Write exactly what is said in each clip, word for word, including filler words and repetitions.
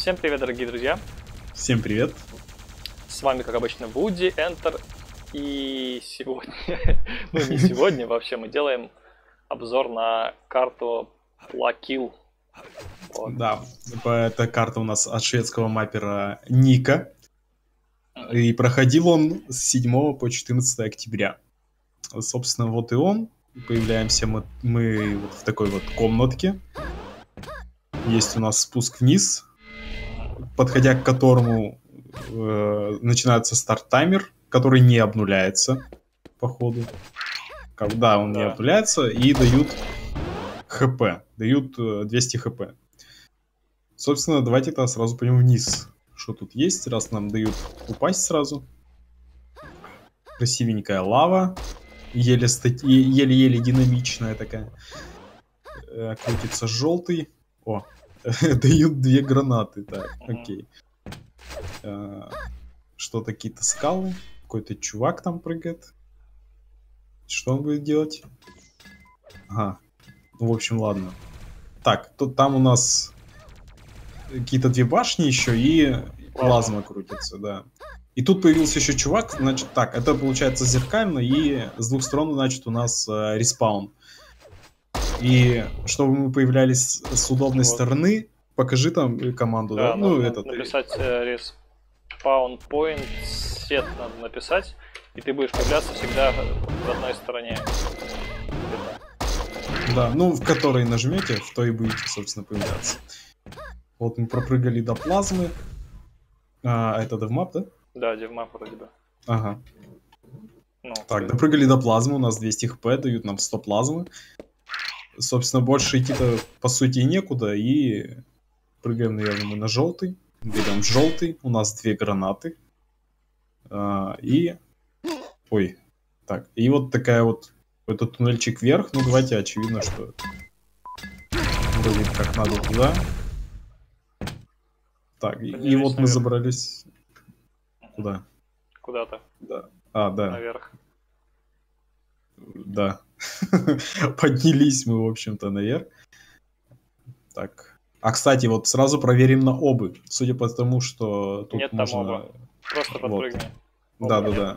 Всем привет, дорогие друзья. Всем привет. С вами, как обычно, WooDy, Enter. И сегодня, ну не сегодня, вообще мы делаем обзор на карту Plakill. Вот. Да, эта карта у нас от шведского маппера Ника. И проходил он с седьмого по четырнадцатое октября. Собственно, вот и он. Появляемся мы, мы вот в такой вот комнатке. Есть у нас спуск вниз, подходя к которому э, начинается старт-таймер, который не обнуляется, походу. Когда он да. не обнуляется, и дают хп. Дают двести хп. Собственно, давайте -то сразу пойдем вниз. Что тут есть, раз нам дают упасть сразу. Красивенькая лава. Еле-еле стати... динамичная такая. Э, крутится желтый. О, дают две гранаты. Так, окей. Э, Что-то какие-то скалы. Какой-то чувак там прыгает. Что он будет делать? Ага. Ну, в общем, ладно. Так, тут там у нас какие-то две башни еще и плазма крутится, да. И тут появился еще чувак, значит, так, это получается зеркально, и с двух сторон, значит, у нас э, респаун. И чтобы мы появлялись с удобной вот. Стороны, покажи там команду, да? да? Ну, надо этот... написать э, respawn point, set надо написать, и ты будешь появляться всегда в одной стороне. Да, ну, в которой нажмете, в той и будете, собственно, появляться. Вот мы пропрыгали до плазмы. А, это девмап, да? Да, девмап вроде бы. Ага. Ну, так, ты... допрыгали до плазмы, у нас двести хп, дают нам сто плазмы. Собственно, больше идти-то, по сути, некуда. И прыгаем, наверное, мы на желтый. Берем желтый, у нас две гранаты. А, и... Ой. Так, и вот такая вот... Этот туннельчик вверх, ну давайте, очевидно, что... Вроде как надо туда. Так, и, и вот наверх. Мы забрались... Куда? Куда-то. Да. А, да. Наверх. Да. Поднялись мы, в общем-то, наверх. Так. А, кстати, вот сразу проверим на обы. Судя по тому, что тут нет, можно... Нет там оба. Просто подпрыгни. Да-да-да.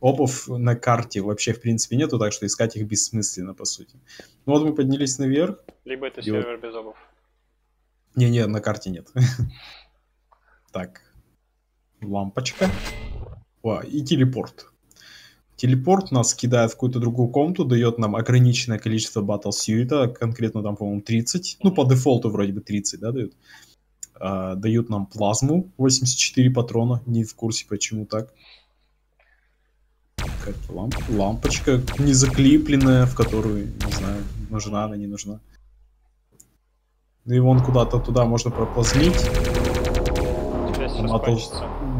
Обов на карте вообще, в принципе, нету, так что искать их бессмысленно, по сути. Ну вот мы поднялись наверх. Либо это сервер вот... без обов. Не-не, на карте нет. Так. Лампочка. О, и телепорт. Телепорт нас кидает в какую-то другую комнату, дает нам ограниченное количество батл сьюита, конкретно там, по-моему, тридцать. Ну, по дефолту вроде бы тридцать, да, дают. А, дают нам плазму, восемьдесят четыре патрона, не в курсе, почему так. Ламп... Лампочка не заклипленная, в которую, не знаю, нужна она, не нужна. Ну и вон куда-то туда можно проплазмить. Батл...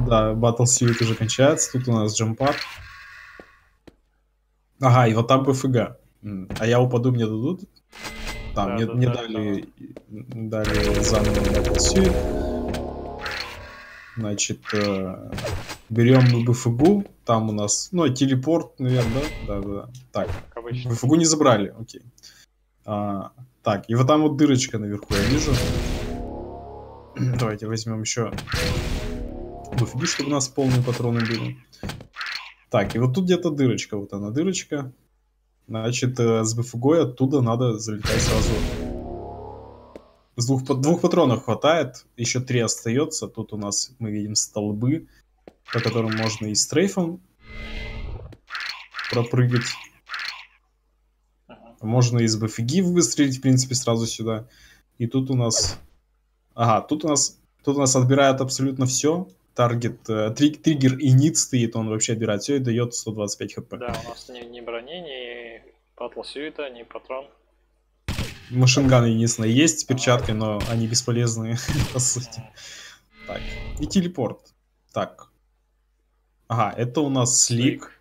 Да, Battle Suit уже кончается. Тут у нас джампад. Ага, и вот там БФГ. А я упаду, мне дадут? Там, да, мне, да, мне да, дали... Да. Дали заново Battle Suit. Значит, э... берем мы БФГу. Там у нас... Ну, телепорт, наверное, да? Да, да. Так, БФГу не забрали, окей. А, так, и вот там вот дырочка наверху, я вижу. Давайте возьмем еще БФГ, чтобы у нас полные патроны были. Так, и вот тут где-то дырочка, вот она дырочка. Значит, с БФГой оттуда надо залетать сразу. С двух, двух патронов хватает, еще три остается. Тут у нас, мы видим, столбы, по которым можно и стрейфом пропрыгать. Можно и с БФГ выстрелить, в принципе, сразу сюда. И тут у нас... Ага, тут у нас, тут у нас отбирают абсолютно все. Таргет, три, триггер и нит стоит, он вообще отбирает все и дает сто двадцать пять хп. Да, у нас ни, ни брони, ни батл сьюита, ни патрон. Машинган единственное есть с перчаткой, но они бесполезные, по сути. Так, и телепорт. Так. Ага, это у нас слик.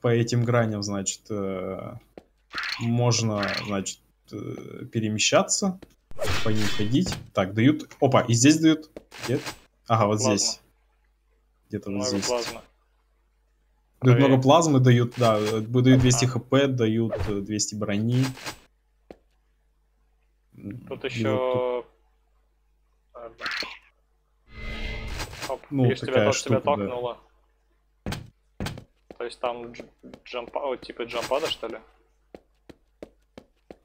По этим граням, значит, можно, значит, перемещаться. По ним ходить. Так, дают... Опа, и здесь дают... Где? Ага, вот плазма. Здесь. Где-то вот здесь. Плазмы. Дают Проверь. Много плазмы, дают, да, дают двести хп, дают двести брони. Тут еще... Тут... правда. Оп, ну, видишь, тебя тоже тебя толкнуло. Да. То есть там джампа, типа джампада, что ли?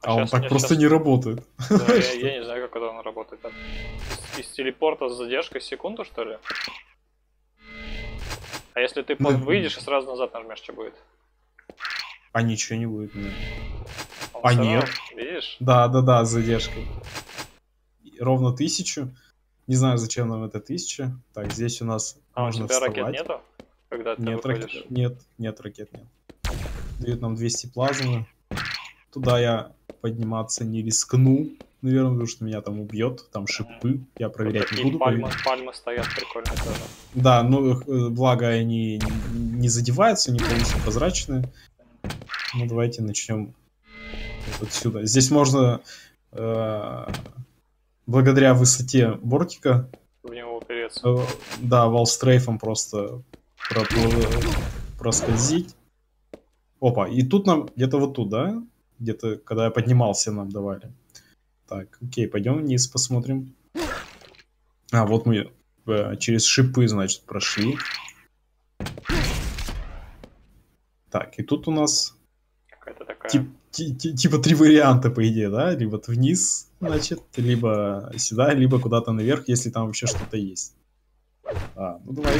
А, а он так просто сейчас... не работает. Да, я, я не знаю, как это он работает. Из, из телепорта с задержкой секунду, что ли? А если ты под выйдешь и сразу назад нажмешь, что будет? А ничего не будет, нет. Он а нет. Равно, видишь? Да, да, да, с задержкой. Ровно тысячу. Не знаю, зачем нам это тысяча. Так, здесь у нас а, нужно у тебя вставать. Ракет нету? Когда ты нет, ракет, нет, нет, ракет нет. Дает нам двести плазмы. Туда я подниматься не рискну. Наверное, потому что меня там убьет. Там шипы. Я проверять вот не буду. Пальмы, пальмы стоят прикольно тоже. Да, но благо они не задеваются, не полностью прозрачные. Ну, давайте начнем вот отсюда. Здесь можно... Э благодаря высоте бортика в него упереться. Э, да, валстрейфом просто проскользить. Опа, и тут нам, где-то вот тут, да? Где-то, когда я поднимался, нам давали. Так, окей, пойдем вниз, посмотрим. А, вот мы э, через шипы, значит, прошли. Так, и тут у нас... Какая-то такая... Тип, ти, ти, типа три варианта, по идее, да? Либо вниз... Значит, либо сюда, либо куда-то наверх, если там вообще что-то есть. А, ну давай,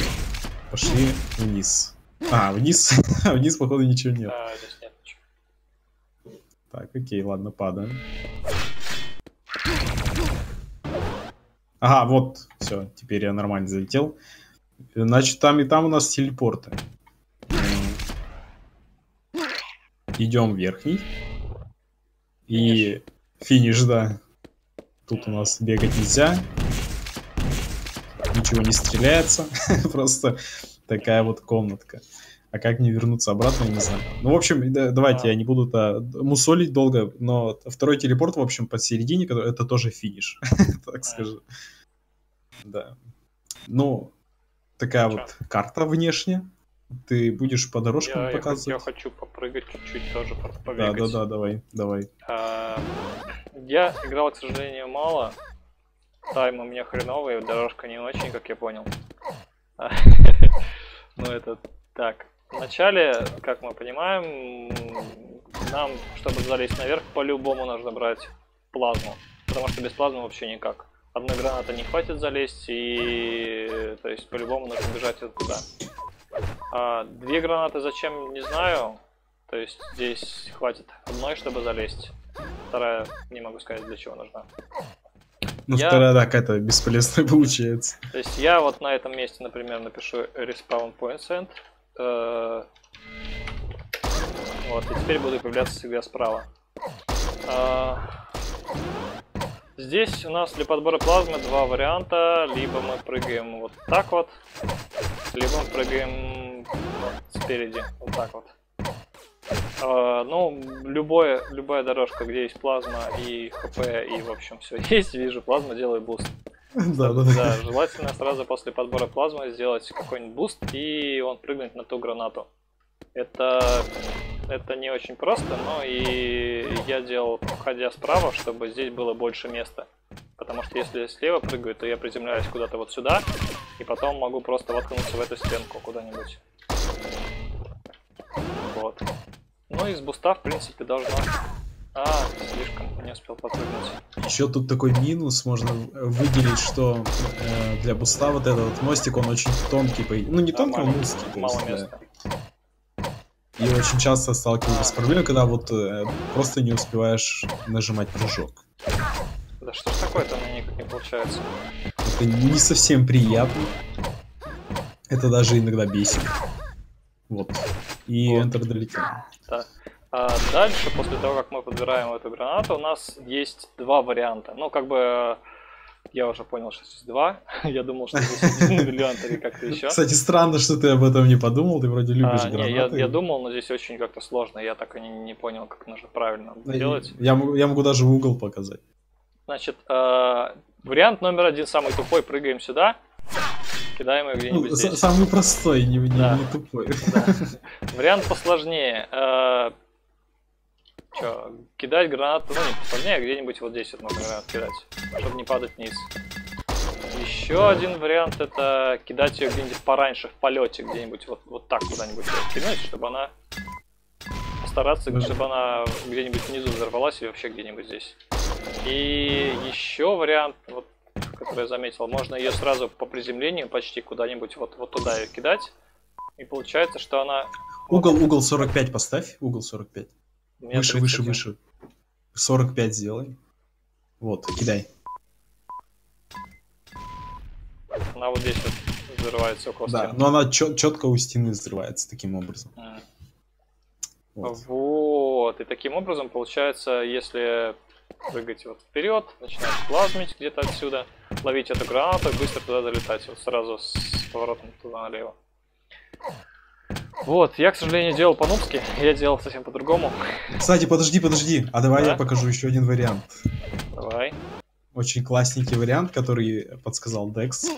пошли вниз. А, вниз, вниз походу ничего нет. А, здесь нет ничего. Так, окей, ладно, падаем. Ага, вот, все, теперь я нормально залетел. Значит, там и там у нас телепорты. Идем в верхний. И финиш, да. Тут у нас бегать нельзя. Ничего не стреляется. Просто такая вот комнатка. А как мне вернуться обратно, я не знаю. Ну, в общем, да, давайте, я не буду -то мусолить долго, но второй телепорт, в общем, посередине, это тоже финиш. Так скажу. Да. Ну, такая вот карта внешняя. Ты будешь по дорожкам я, показывать? Я, я хочу попрыгать чуть-чуть тоже, побегать. Да, да, да, давай, давай. А, я играл, к сожалению, мало. Тайм у меня хреновый, дорожка не очень, как я понял. Ну это так. Вначале, как мы понимаем, нам, чтобы залезть наверх, по-любому нужно брать плазму. Потому что без плазмы вообще никак. Одной граната не хватит залезть, и... То есть по-любому нужно бежать оттуда. А, две гранаты зачем, не знаю. То есть здесь хватит одной, чтобы залезть. Вторая, не могу сказать, для чего нужна. Ну я... вторая, да, какая-то бесполезная получается. То есть я вот на этом месте, например, напишу Respawn Point Send. Э вот, и теперь буду появляться всегда справа. Э здесь у нас для подбора плазмы два варианта. Либо мы прыгаем вот так вот. Либо мы прыгаем вот спереди, вот так вот. А, ну, любое, любая дорожка, где есть плазма и хп, и, в общем, все есть, вижу плазму, делаю буст. Да, да, да. Желательно сразу после подбора плазмы сделать какой-нибудь буст, и он прыгнет на ту гранату. Это, это не очень просто, но и я делал, ходя справа, чтобы здесь было больше места. Потому что если я слева прыгаю, то я приземляюсь куда-то вот сюда, и потом могу просто воткнуться в эту стенку куда-нибудь. Вот. Ну и с буста, в принципе, должно... А, слишком не успел подпрыгнуть. Еще тут такой минус, можно выделить, что э, для буста вот этот вот мостик, он очень тонкий. Ну не да, тонкий, он узкий. Мало есть, места. Да. И очень часто сталкиваюсь а. с проблемой, когда вот э, просто не успеваешь нажимать прыжок. Да что ж такое-то, мне никак не получается. Это не совсем приятно. Это даже иногда бесит. Вот. И вот. Enter долетел. Да. А дальше, после того, как мы подбираем эту гранату, у нас есть два варианта. Ну, как бы... Я уже понял, что здесь два. Я думал, что здесь один миллион или как-то еще. Кстати, странно, что ты об этом не подумал. Ты вроде любишь а, гранаты. Не, я, я думал, но здесь очень как-то сложно. Я так и не, не понял, как нужно правильно я, делать. Я, я, могу, я могу даже в угол показать. Значит, э, вариант номер один, самый тупой, прыгаем сюда, кидаем его где-нибудь ну, здесь. Самый простой, не, не, да. не тупой. Да. Вариант посложнее. Э, чё, кидать гранату, ну не посложнее, а где-нибудь вот здесь вот можно гранат кидать, чтобы не падать вниз. Еще один вариант — это кидать ее где-нибудь пораньше в полете, где-нибудь вот, вот так куда-нибудь кинуть, чтобы она постараться, чтобы она где-нибудь внизу взорвалась или вообще где-нибудь здесь. И еще вариант, вот, который я заметил, можно ее сразу по приземлению почти куда-нибудь вот, вот туда ее кидать. И получается, что она... Угол, вот... угол сорок пять поставь, угол сорок пять. Выше, выше, выше. сорок пять сделай. Вот, кидай. Она вот здесь вот взрывается около стены. Да, но она чет четко у стены взрывается таким образом. Mm. Вот. Вот, и таким образом получается, если прыгать вот вперед, начинать плазмить где-то отсюда, ловить эту гранату и быстро туда долетать, вот сразу с поворотом туда налево. Вот, я, к сожалению, делал по-нубски, я делал совсем по-другому. Кстати, подожди, подожди, а давай да? я покажу еще один вариант. Давай. Очень классненький вариант, который подсказал Декс.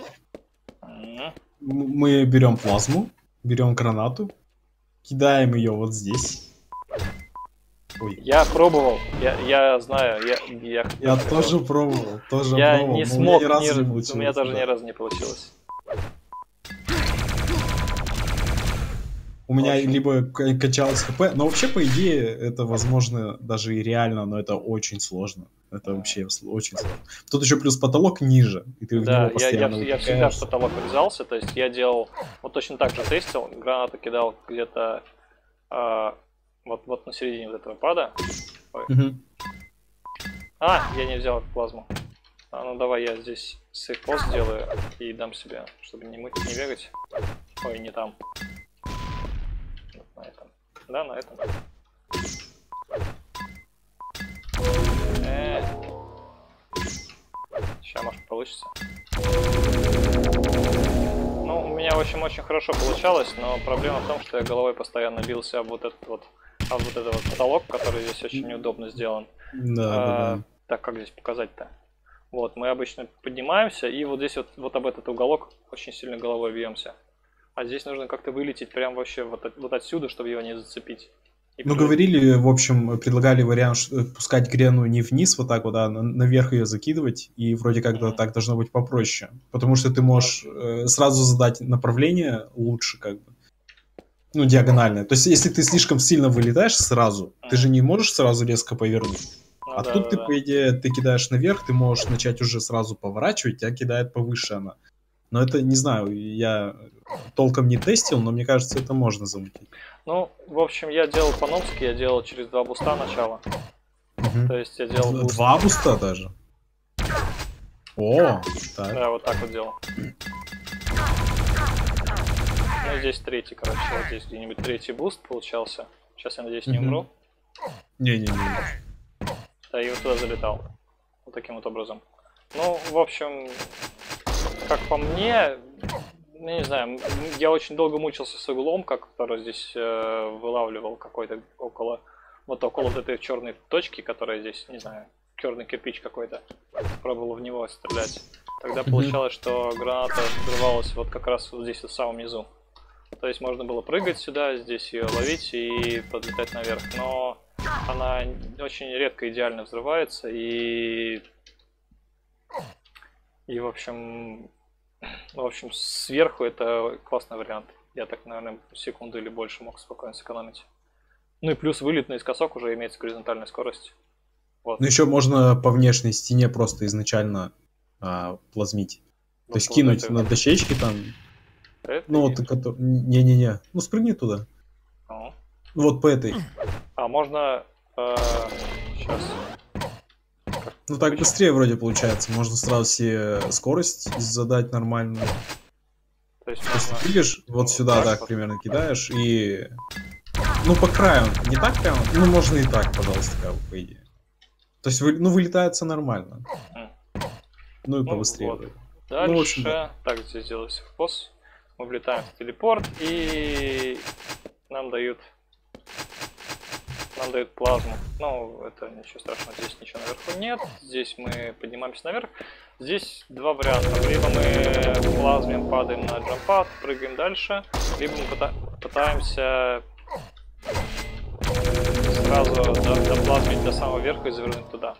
Mm-hmm. Мы берем плазму, берем гранату, кидаем ее вот здесь. Ой. Я пробовал, я, я знаю, я... Я, я тоже пробовал, тоже я пробовал. Не смог, у меня, ни ни... Не у меня даже да. ни разу не получилось. У меня очень... либо качалось ХП, но вообще, по идее, это возможно даже и реально, но это очень сложно. Это вообще очень сложно. Тут еще плюс потолок ниже, и ты да, в него постоянно я, я, я всегда в потолок врезался, то есть я делал, вот точно так же тестил, гранату кидал где-то э, вот, вот на середине вот этого пада. Угу. А, я не взял плазму. А, ну давай я здесь сейфпост сделаю и дам себе, чтобы не мыть, не бегать. Ой, не там. На этом. Да, на этом. Э-э-э. Сейчас, может, получится. Ну, у меня, в общем, очень хорошо получалось, но проблема в том, что я головой постоянно бился об вот этот вот, об вот этот вот потолок, который здесь очень неудобно сделан. Да, а, да, да. Так, как здесь показать-то? Вот, мы обычно поднимаемся, и вот здесь вот, вот об этот уголок очень сильно головой бьемся. А здесь нужно как-то вылететь прям вообще вот, от, вот отсюда, чтобы его не зацепить. И ну, при... говорили, в общем, предлагали вариант пускать грену не вниз вот так вот, а наверх ее закидывать. И вроде как-то mm-hmm. так должно быть попроще. Потому что ты можешь э, сразу задать направление лучше как бы. Ну, диагональное. То есть, если ты слишком сильно вылетаешь сразу, mm-hmm. ты же не можешь сразу резко повернуть. Ну, а да, тут да, ты, да. по идее, ты кидаешь наверх, ты можешь начать уже сразу поворачивать, тебя кидает повыше она. Но это, не знаю, я толком не тестил, но мне кажется, это можно замутить. Ну, в общем, я делал по-новски, я делал через два буста начало. Угу. То есть я делал буст. Два буста даже? О, так. Да, вот так вот делал. Ну, здесь третий, короче, вот здесь где-нибудь третий буст получался. Сейчас я, надеюсь, не угу. умру. Не-не-не. Да, и вот туда залетал. Вот таким вот образом. Ну, в общем... Как по мне, я не знаю, я очень долго мучился с углом, как который здесь э, вылавливал какой-то около, вот около вот этой черной точки, которая здесь, не знаю, черный кирпич какой-то, пробовал в него стрелять. Тогда получалось, что граната взрывалась вот как раз вот здесь, вот в самом низу. То есть можно было прыгать сюда, здесь ее ловить и подлетать наверх, но она очень редко идеально взрывается и... И, в общем, в общем, сверху это классный вариант. Я так, наверное, секунду или больше мог спокойно сэкономить. Ну и плюс вылет наискосок уже имеется горизонтальная скорость. Вот. Ну еще можно по внешней стене просто изначально а, плазмить. Ну, то есть кинуть это... на дощечки там. Это ну, вот, это... не-не-не. Ну спрыгни туда. А. Вот по этой. А можно... Э... Сейчас... Ну так Почему? быстрее вроде получается, можно сразу себе скорость задать нормальную. То есть, То есть можно... ты прыгаешь вот ну, сюда, так, так вот. примерно кидаешь и... Ну по краю, не так прямо? Ну можно и так, пожалуйста, как бы, по идее. То есть, ну вылетается нормально. Mm. Ну и ну, побыстрее. Вот. Дальше, ну, очень, да. так здесь сделаю сейфпост. Мы влетаем в телепорт и нам дают... Нам дают плазму. Ну, это ничего страшного, здесь ничего наверху нет. Здесь мы поднимаемся наверх. Здесь два варианта. Либо мы плазмим, падаем на джампад, прыгаем дальше, либо мы пытаемся сразу доплазмить до самого верха и завернуть туда.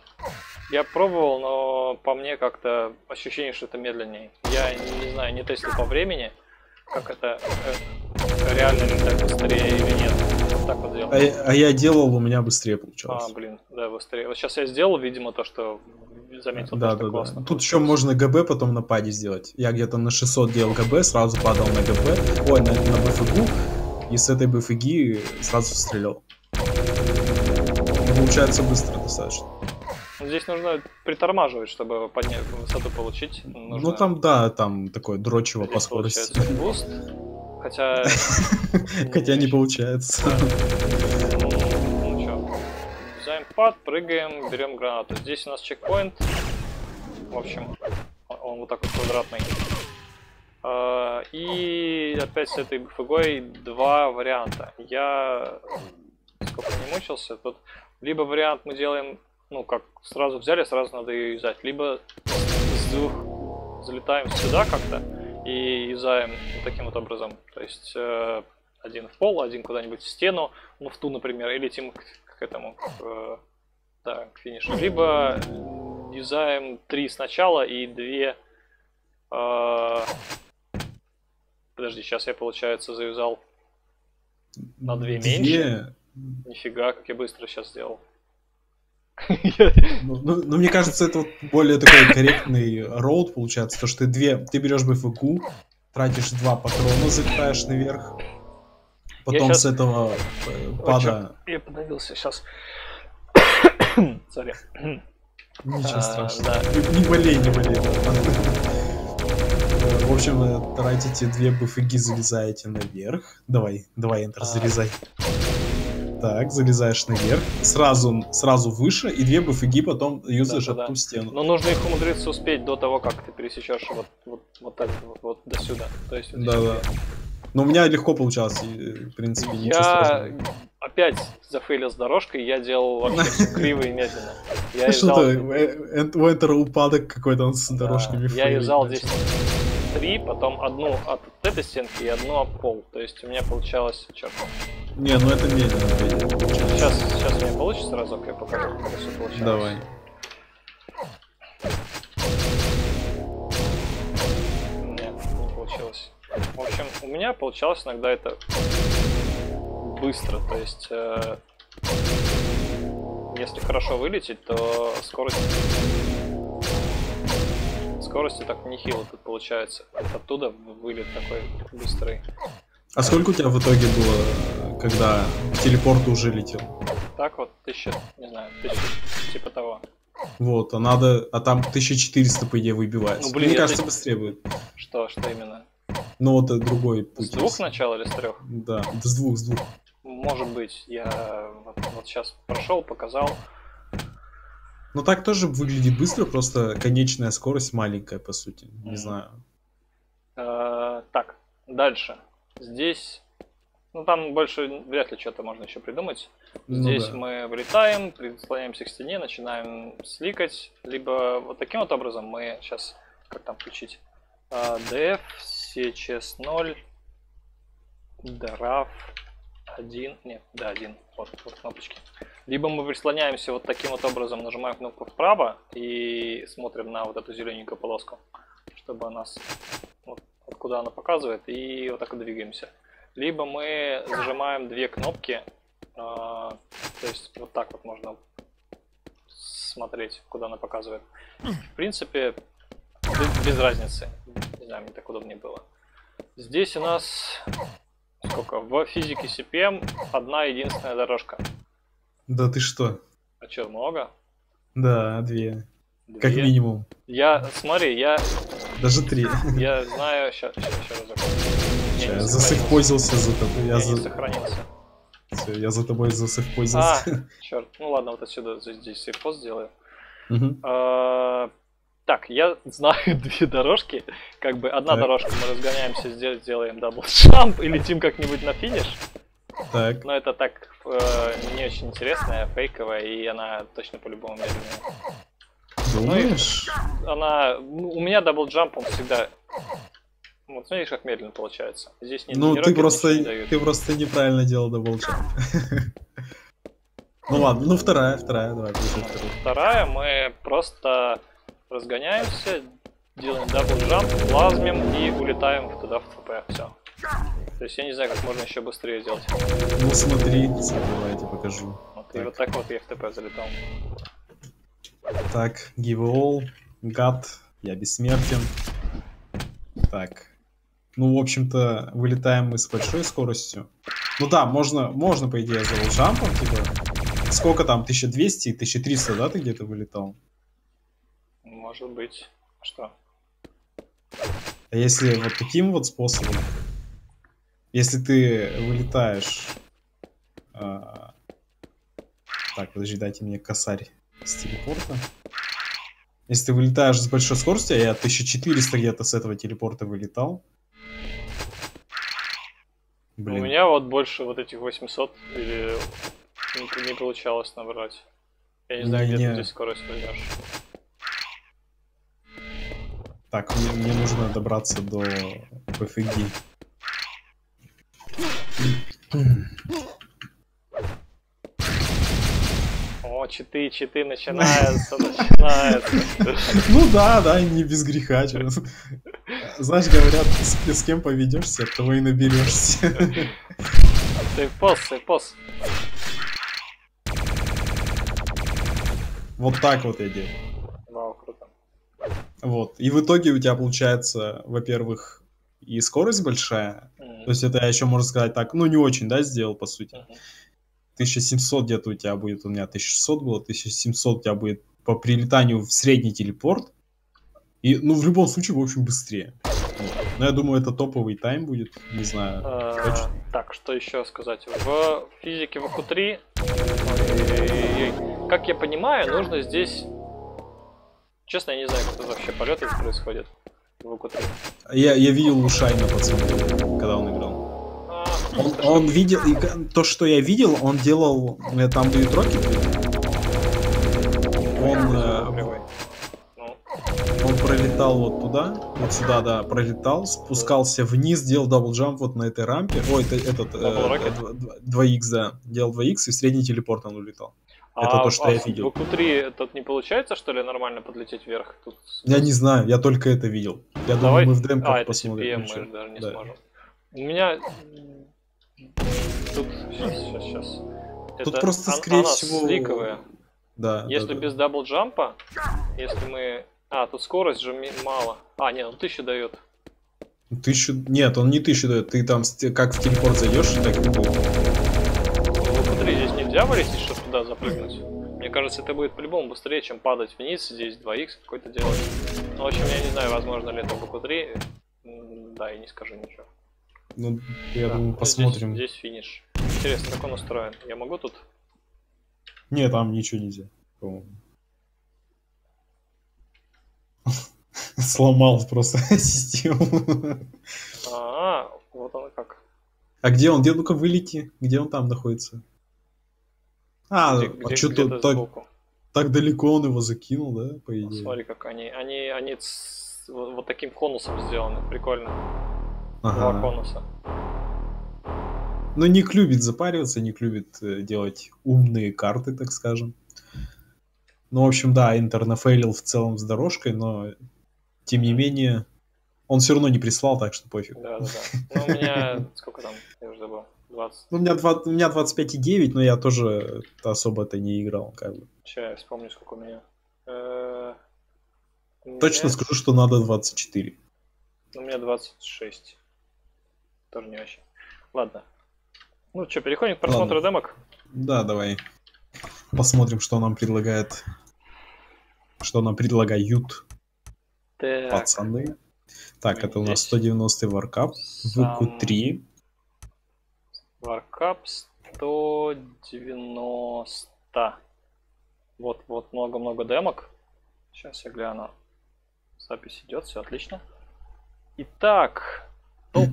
Я пробовал, но по мне как-то ощущение, что это медленнее. Я не знаю, не тестил по времени, как это реально летает быстрее или нет. Вот так вот делал. А, а я делал, у меня быстрее получалось. А, блин, да, быстрее. Вот сейчас я сделал, видимо, то, что заметил. Да, да, да. Тут еще можно ГБ потом на паде сделать. Я где-то на шестьсот делал ГБ, сразу падал на ГБ, ой, на, на БФГ, и с этой БФГ сразу стрелял. Получается быстро достаточно. Здесь нужно притормаживать, чтобы поднять высоту получить. Нужно... Ну там, да, там такое дрочево здесь по скорости. Буст, хотя... Хотя не получается. Ну что, взяем пад, прыгаем, берем гранату. Здесь у нас чекпоинт. В общем, он вот такой квадратный. И опять с этой БФГой два варианта. Я сколько не мучился. Тут либо вариант мы делаем... Ну, как сразу взяли, сразу надо ее юзать. Либо с двух залетаем сюда как-то и юзаем вот таким вот образом. То есть э, один в пол, один куда-нибудь в стену, ну в ту, например, и летим к, к этому, к, э, да, к финишу. Либо юзаем три сначала и две... Э, подожди, сейчас я, получается, заюзал на две меньше. Нифига, как я быстро сейчас сделал. Ну, ну, ну, мне кажется, это вот более такой корректный роуд получается, то что ты две, ты берешь БФК, тратишь два патрона, залетаешь наверх, потом сейчас... с этого пада... Ой, я подавился сейчас. Сори. Ничего страшного. А, да. Не болей, не болей. В общем, тратите две БФК, залезаете наверх. Давай, давай, Enter, залезай. Так, залезаешь наверх, сразу, сразу выше, и две БФГ потом юзаешь да, да, ту да. стену. Но нужно их умудриться успеть до того, как ты пересечешь вот, вот, вот так вот, вот до сюда. То есть, вот да, да. Я... Но у меня легко получалось, в принципе, ничего я... сложного. Опять зафейлил с дорожкой, я делал вообще криво и медленно. Я что у Enter упадок какой-то он с дорожками. Я юзал здесь три, потом одну от этой стенки и одну от пол. То есть у меня получалось черт. Не, ну это медленно. Сейчас, сейчас у меня получится разок, я покажу, как все получилось. Давай. Нет, не получилось. В общем, у меня получалось иногда это быстро. То есть, э, если хорошо вылететь, то скорость... Скорости так нехило тут получается. Оттуда вылет такой быстрый. А сколько у тебя в итоге было, когда к телепорту уже летел? Так вот, тысяча, не знаю, тысяча, типа того. Вот, а надо, а там тысяча четыреста, по идее, выбивается. Ну, блин, мне кажется, ты... быстрее будет. Что, что именно? Ну, вот другой путь. С двух сначала или с трех? Да, с двух, с двух. Может быть, я вот, вот сейчас прошел, показал. Ну, так тоже выглядит быстро, просто конечная скорость маленькая, по сути, не mm. знаю. Uh, так, дальше. Здесь, ну там больше вряд ли что-то можно еще придумать. Здесь ну, да. мы вылетаем, прислоняемся к стене, начинаем сликать. Либо вот таким вот образом мы сейчас, как там включить, ди эф, си эйч эс ноль, драв, один, нет, да, один, вот, вот кнопочки. Либо мы прислоняемся вот таким вот образом, нажимаем кнопку вправо и смотрим на вот эту зелененькую полоску, чтобы она нас... Вот, откуда она показывает, и вот так вот двигаемся. Либо мы зажимаем две кнопки, э, то есть вот так вот можно смотреть, куда она показывает. В принципе, без разницы. Не знаю, мне так удобнее было. Здесь у нас сколько? В физике си пи эм одна единственная дорожка. Да ты что? А чё, много? Да, две. две. Как минимум. Я, смотри, я... Даже три. Я знаю, сейчас еще раз. Засыхпозился за тобой. Я, я за... не сохранился. Все, я за тобой засыхпозился. А, черт. Ну ладно, вот отсюда здесь сейфпоз сделаю. Угу. А, так, я знаю две дорожки. Как бы одна так. дорожка, мы разгоняемся здесь, делаем дабл-джамп и летим как-нибудь на финиш. Так. Но это так э, не очень интересная, фейковая, и она точно по-любому медленная. Думаешь? Ну, она... Ну, у меня даблджампом всегда... Вот смотришь, как медленно получается. Здесь не, ну, не ты, рокет, просто, не ты просто неправильно делал даблджамп. Ну ладно, ну вторая, вторая, давай. Вторая, мы просто разгоняемся, делаем дабл-джамп, плазмим и улетаем туда в ФП. Все. То есть я не знаю, как можно еще быстрее сделать. Ну смотри, давай я тебе покажу. Вот, так. И вот так вот я в ТП залетал. Так, give all, гад, я бессмертен. Так. Ну, в общем-то, вылетаем мы с большой скоростью. Ну да, можно, можно по идее, за джампом, типа. Сколько там, тысяча двести, тысяча триста, да, ты где-то вылетал? Может быть. Что? А если вот таким вот способом? Если ты вылетаешь... А... Так, подожди, дайте мне косарь с телепорта. Если ты вылетаешь с большой скоростью, а я тысяча четыреста где-то с этого телепорта вылетал. Блин. У меня вот больше вот этих восьмисот или не, не получалось набрать. Я не, не знаю, где не... ты здесь скорость возьмешь. Так, мне, мне нужно добраться до пофиги. О, читы, читы, начинается, начинается. Ну да, да, не без греха. Знаешь, говорят, с кем поведешься, от того и наберешься. Сейфпост, сейфпост. Вот так вот я делаю. Вау, круто. Вот, и в итоге у тебя получается, во-первых, и скорость большая. Mm-hmm. То есть это я еще, можно сказать, так, ну не очень, да, сделал, по сути. Mm-hmm. тысяча семьсот где-то у тебя будет, у меня тысяча шестьсот было, тысяча семьсот у тебя будет по прилетанию в средний телепорт. И, ну, в любом случае, в общем, быстрее. Но я думаю, это топовый тайм будет, не знаю. Точно. Так, что еще сказать? В физике в ку три, как я понимаю, нужно здесь... Честно, я не знаю, как это вообще полеты происходит в вэ ку три. Я, я видел Усайна, пацаны, когда он играл. Он, он видел, и то, что я видел, он делал, там дают рокеты, он, э, он пролетал вот туда, вот сюда, да, пролетал, спускался вниз, делал даблджамп вот на этой рампе, ой, это, этот, э, два икс, да, делал два икс, и в средний телепорт он улетал. Это а, то, что а я видел. В вэ ку три тут не получается, что ли, нормально подлететь вверх? Тут... Я не знаю, я только это видел. Я Давай... думаю, мы в демках а, посмотрим. А, мы даже не да. сможем. У меня... Тут... Сейчас, сейчас, сейчас. Тут это... просто, скорее Она всего... сликовая. Да, если да, без да. дабл-джампа, если мы... А, тут скорость же мало. А, нет, он тысячу дает. Тысячу... Нет, он не тысячу дает. Ты там как в телепорт зайдешь, так и будет. вэ ку три здесь нельзя вылететь, чтобы туда запрыгнуть. Мне кажется, это будет по-любому быстрее, чем падать вниз. Здесь два икс какой-то делать. Ну, в общем, я не знаю, возможно ли это вэ ку три. Да, и не скажу ничего. Ну, я да. думаю, посмотрим. Здесь, здесь финиш. Интересно, как он устроен. Я могу тут? Не, там ничего нельзя. Сломал просто систему. А, вот он как. А где он? Где, ну-ка, вылети. Где он там находится? А, а что-то так, так далеко он его закинул, да, по идее? Смотри, как они, они, они вот таким конусом сделаны, прикольно. Ага. Два конуса. Ну, Ник любит запариваться, Ник любит делать умные карты, так скажем. Ну, в общем, да, Enter нафейлил в целом с дорожкой, но, тем не менее, он все равно не прислал, так что пофиг. Да, да, да. Ну, у меня, сколько там, я уже забыл. двадцать. Ну, у меня, меня двадцать пять и девять, но я тоже особо-то не играл, как бы. Сейчас я вспомню, сколько у меня. Э -э -э Точно скажу, что надо двадцать четыре. У меня двадцать шесть. Тоже не очень. Ладно. Ну что, переходим к просмотру Ладно. демок? Да, давай. Посмотрим, что нам предлагает. Что нам предлагают так. пацаны. Так, Здесь. это у нас сто девяностый WarCup. вэ ку три. WarCup сто девяносто. Вот, вот много-много демок. Сейчас я гляну. Запись идет, все отлично. Итак, топ,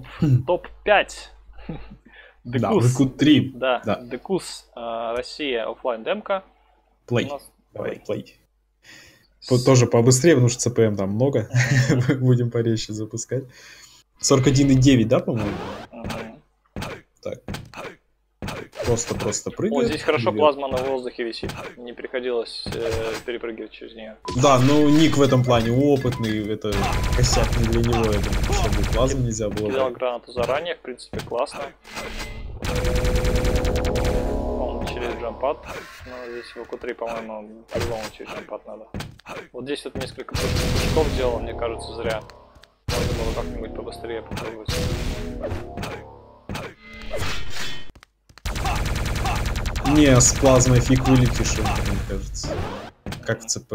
топ пять. Да, вэ ку три. Да, да. Декус, Россия, офлайн демка. Плей. Давай, плей. Тоже побыстрее, потому что цэ пэ эм там много. Будем порезче запускать. сорок один и девять, да, по-моему? Так. Просто-просто прыгает. Вот здесь хорошо плазма на воздухе висит. Не приходилось э, перепрыгивать через нее. Да, ну Ник в этом плане опытный, это косяк не для него, это, чтобы плазму нельзя было. Взял гранату заранее, в принципе, классно. Он через джампад. Ну, здесь в ку три, по-моему, по-любому через джампад надо. Вот здесь вот несколько прыжков делал, мне кажется, зря. Надо было как-нибудь побыстрее попробовать. Не, с плазмой фиг вылетишь, мне кажется. Как в ЦП.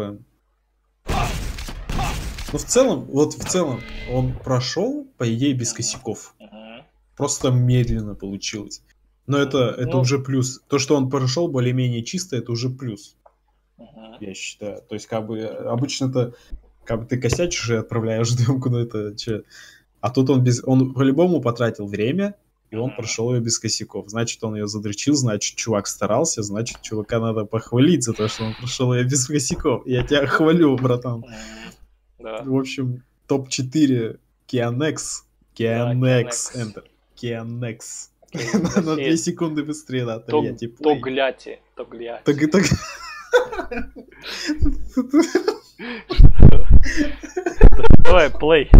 Ну, в целом, вот в целом, он прошел, по идее, без косяков. Uh-huh. Просто медленно получилось. Но это, это ну... уже плюс. То, что он прошел более-менее чисто, это уже плюс. Uh-huh. Я считаю. То есть, как бы, обычно-то, как бы ты косячишь и отправляешь дымку, но это че. А тут он без... Он по-любому потратил время, и он прошел ее без косяков. Значит, он ее задрочил, значит, чувак старался, значит, чувака надо похвалить за то, что он прошел ее без косяков. Я тебя хвалю, братан. Да. В общем, топ четыре Кианекс. Кианекс. Enter. Кианекс. На две секунды быстрее, да. Тогляти. Тогляти. Давай, плей.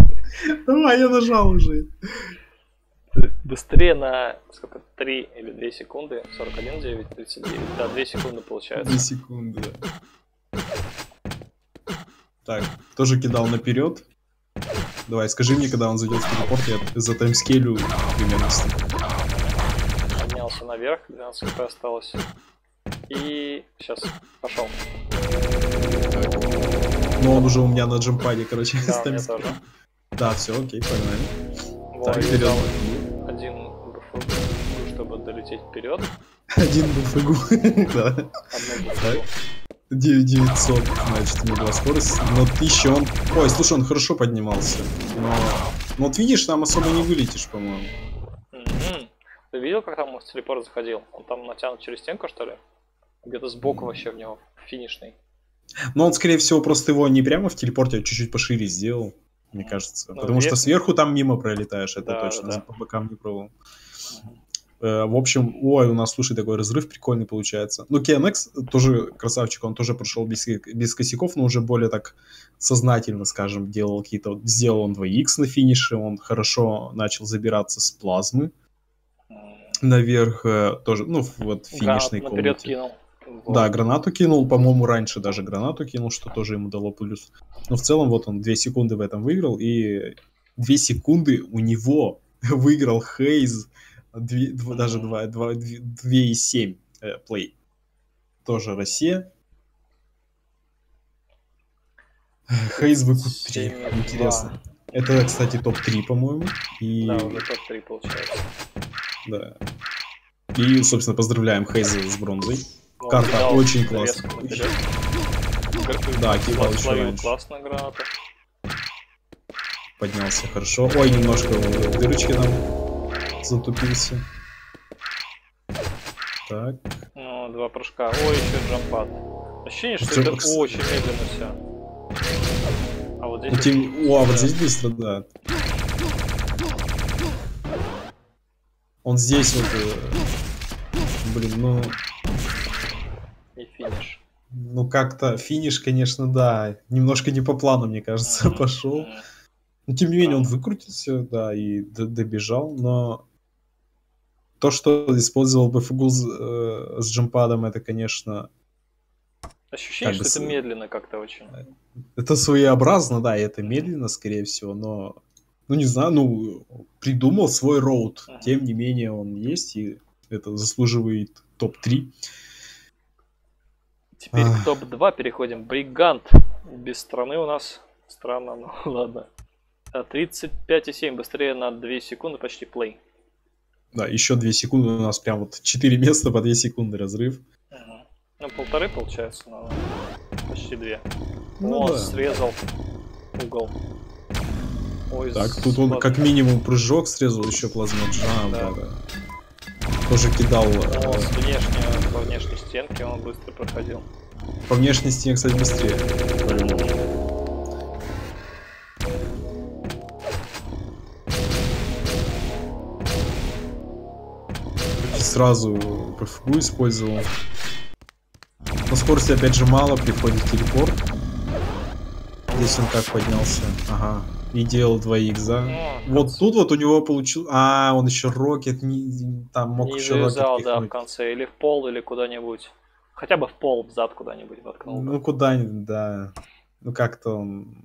Давай, я нажал уже. Быстрее на сколько? три или две секунды. сорок один, девять, тридцать девять. Да, две секунды получается. две секунды. Так, тоже кидал наперед. Давай, скажи мне, когда он зайдет в телепорт, я за таймскейлю примерно. Поднялся наверх, двенадцать хп осталось. И сейчас пошел. Ну он уже у меня на джемпаде, короче, да, с таймскейлю. Да, все, окей, погнали. Так, вперед. Один буфагу, чтобы долететь вперед. Один буфагу. Да. девять тысяч девятьсот, значит, у него была скорость. Но тысяча он... Ой, слушай, он хорошо поднимался. Но... Ну вот видишь, там особо не вылетишь, по-моему. Mm-hmm. Ты видел, как там в телепорт заходил? Он там натянут через стенку, что ли? Где-то сбоку вообще в него финишный. Но он, скорее всего, просто его не прямо в телепорте, а чуть-чуть пошире сделал. Мне кажется, ну, потому вверх... что сверху там мимо пролетаешь, это да, точно, да. По бокам не пробовал. Угу. Э, в общем, ой, у нас, слушай, такой разрыв прикольный получается. Ну, кей эн экс тоже красавчик, он тоже прошел без, без косяков, но уже более так сознательно, скажем, делал какие-то... Сделал он два икс на финише, он хорошо начал забираться с плазмы наверх, э, тоже, ну, вот финишный комнате. Кинул. Вот. Да, гранату кинул, по-моему, раньше даже гранату кинул, что тоже ему дало плюс. Но в целом, вот он две секунды в этом выиграл, и две секунды у него выиграл Хейз, даже два и семь плей. Тоже Россия. Хейз ку три, интересно. Это, кстати, топ три, по-моему. И... Да, уже топ три получается. Да. И, собственно, поздравляем Хейза с бронзой. Карта очень классная. Да, кидал еще классно граната. Поднялся хорошо. Ой, немножко в дырочке там затупился. Так. Ну, два прыжка. Ой, еще джампад. Ощущение, что это очень медленно все. А вот здесь... О, а вот здесь быстро, да. Он здесь вот... Блин, ну... И финиш. Ну как-то финиш, конечно, да. Немножко не по плану, мне кажется, mm-hmm. пошел. Но тем не менее, он выкрутился, да, и добежал. Но то, что использовал БФГУ с, э, с джемпадом, это, конечно... Ощущение, как что бы... это медленно как-то очень. Это своеобразно, да, и это медленно, скорее всего, но... Ну не знаю, ну придумал свой роут. Mm-hmm. Тем не менее, он есть, и это заслуживает топ три. Теперь к топ два переходим. Бригант. Без страны у нас. Странно, ну ладно. тридцать пять и семь. Быстрее на две секунды. Почти плей. Да, еще две секунды у нас прям вот четыре места по две секунды разрыв. Угу. Ну, полторы получается. Но почти две. Ну, он да. срезал угол. Ой, так, тут он как минимум прыжок срезал. Еще плазма джам. Да. Да, да. Тоже кидал. О, с внешнего. По внешней стенке он быстро проходил. По внешней стене, кстати, быстрее. сразу ПФК использовал. По скорости опять же мало, приходит телепорт. Здесь он так поднялся. Ага. И делал два икса. Вот тут вот у него получил. А, он еще рокет не... там мог не еще вязал, да, в конце. Или в пол, или куда-нибудь. Хотя бы в пол, в зад куда-нибудь воткнул. Ну, куда-нибудь, да. Ну, как-то он...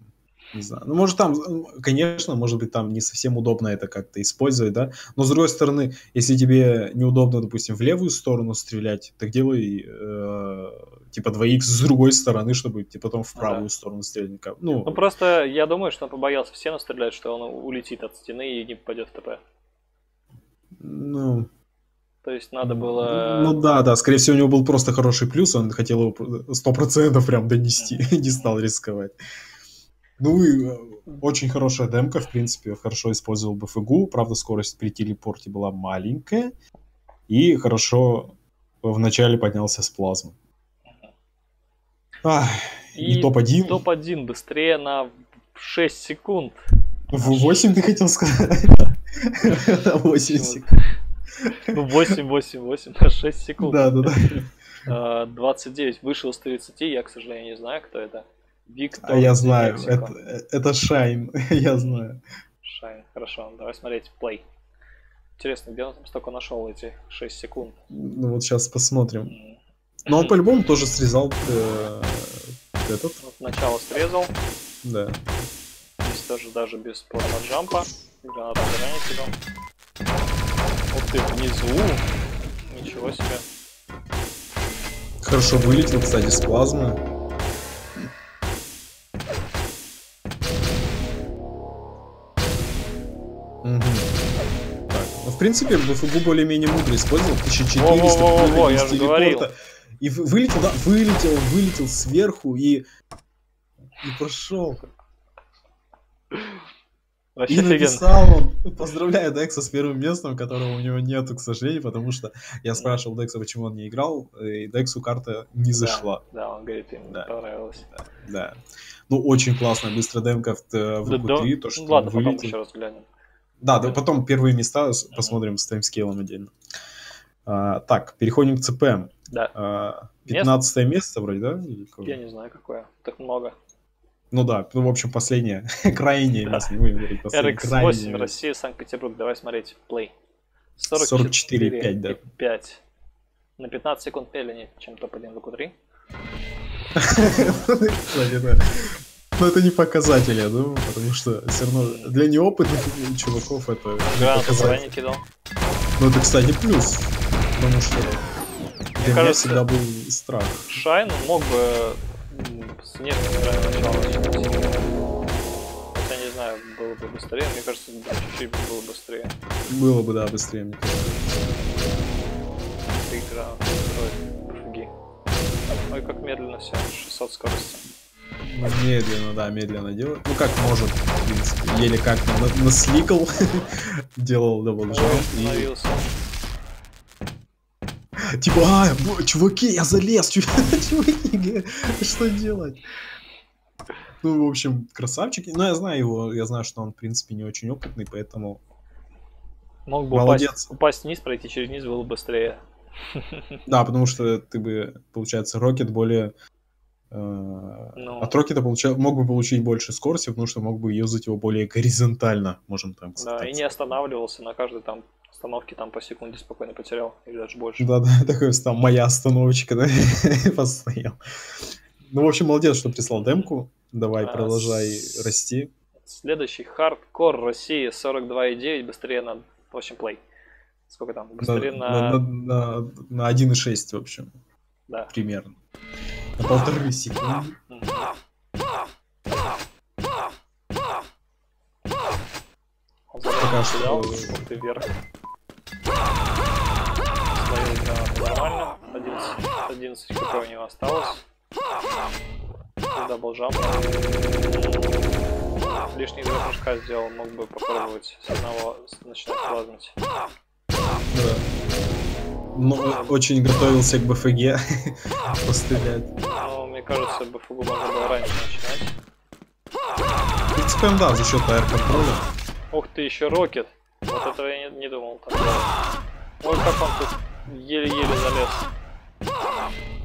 Не знаю. Ну, может, там, конечно, может быть, там не совсем удобно это как-то использовать, да. Но, с другой стороны, если тебе неудобно, допустим, в левую сторону стрелять, так делай, э, типа, два икс с другой стороны, чтобы ты потом в правую да. сторону стрелять. Ну, ну, просто я думаю, что он побоялся в стену стрелять, что он улетит от стены и не попадет в ТП. Ну... То есть надо было... Ну да, да, скорее всего, у него был просто хороший плюс, он хотел его сто процентов прям донести, не стал рисковать. Ну и очень хорошая демка, в принципе, хорошо использовал БФГу, правда, скорость при телепорте была маленькая, и хорошо вначале поднялся с плазмы. Ах, и, и топ один. топ один быстрее на шесть секунд. В восемь ты хотел сказать? На восемь секунд. восемь, восемь, восемь, на шесть секунд. Да, да, да. двадцать девять вышел с тридцати, я, к сожалению, не знаю, кто это. Виктор. А я знаю, это, это Шайн, я знаю. Шайн, хорошо, давай смотреть плей. Интересно, где он там столько нашел эти шесть секунд? Ну вот сейчас посмотрим. Но он по-любому тоже срезал э, этот. Вот начало срезал. Да. Здесь тоже даже без плотного джампа. Граната заранее тебя. Ух ты, внизу. Ничего себе. Хорошо вылетел, кстати, с плазмы. Угу. Так. Ну, в принципе, БФГ более-менее мудро использовал. тысяча четыреста Во-во-во, я же говорил. И вылетел, да, вылетел, вылетел сверху и... И прошел. Вообще и написал офигенно. Он, поздравляю Декса с первым местом, которого у него нету, к сожалению, потому что я спрашивал Декса, почему он не играл, и Дексу карта не зашла. Да, да, он говорит, ему да, понравилось. Да, да. Ну, очень классная быстрая демка в ви кью три, да, то, что ну, ладно, вылетел. Потом еще раз глянем. Да, да, потом первые места посмотрим с таймскейлом отдельно. А, так, переходим к ЦПМ. Да. А, пятнадцатое место? место вроде, да? Я не знаю, какое. Так много. Ну да, ну в общем последнее, крайнее, да. Нас не будем говорить, эр икс восемь, Россия, Санкт-Петербург, давай смотреть, плей. сорок четыре пять, да. пять. На пятнадцать секунд медленнее, чем топ один ви кью три. Но это не показатель, я думаю, потому что все равно для неопытных чуваков это показатель. Ну это, кстати, плюс, потому что для меня всегда был страх. Шайн мог бы... С нежными ранами начало. Я не знаю, было бы быстрее, мне кажется, чуть-чуть было быстрее. Было бы, да, быстрее, мне кажется. Игра ПФГ. Ой, как медленно все, шестьсот скорости. Медленно, да, медленно делает. Ну как может, в принципе, еле как на насликал, делал даблджамп и... Типа, а, б, чуваки, я залез, чуваки, что делать? Ну, в общем, красавчики. Но я знаю его, я знаю, что он, в принципе, не очень опытный, поэтому... Мог бы упасть, упасть вниз, пройти через низ было быстрее. Да, потому что ты бы, получается, рокет более... Э, ну... От рокета получа... мог бы получить больше скорости, потому что мог бы юзать его более горизонтально, можем там сказать. Да, и не останавливался на каждой там... Остановки там по секунде спокойно потерял, или даже больше. Да-да, такой там моя остановочка, да, постоял. Ну, в общем, молодец, что прислал демку. Давай, а, продолжай с... расти. Следующий хардкор России сорок два и девять, быстрее на... В общем, плей. Сколько там? Быстрее на... На, на, на, на один и шесть, в общем. Да. Примерно. На полторы секунды. Пока что... Ты вверх. Нормально. одиннадцать, одиннадцать хп у него осталось. Даблджамп. Лишний два прыжка сделал, мог бы попробовать с одного начинать плазмить. Да. Но очень готовился к БФГ пострелять. Ну, мне кажется, БФГ можно было раньше начинать. В принципе, да, за счет аэр-контроля. Ух ты, еще рокет. Вот этого я не, не думал. Там. Ой, как он тут Еле-еле залез.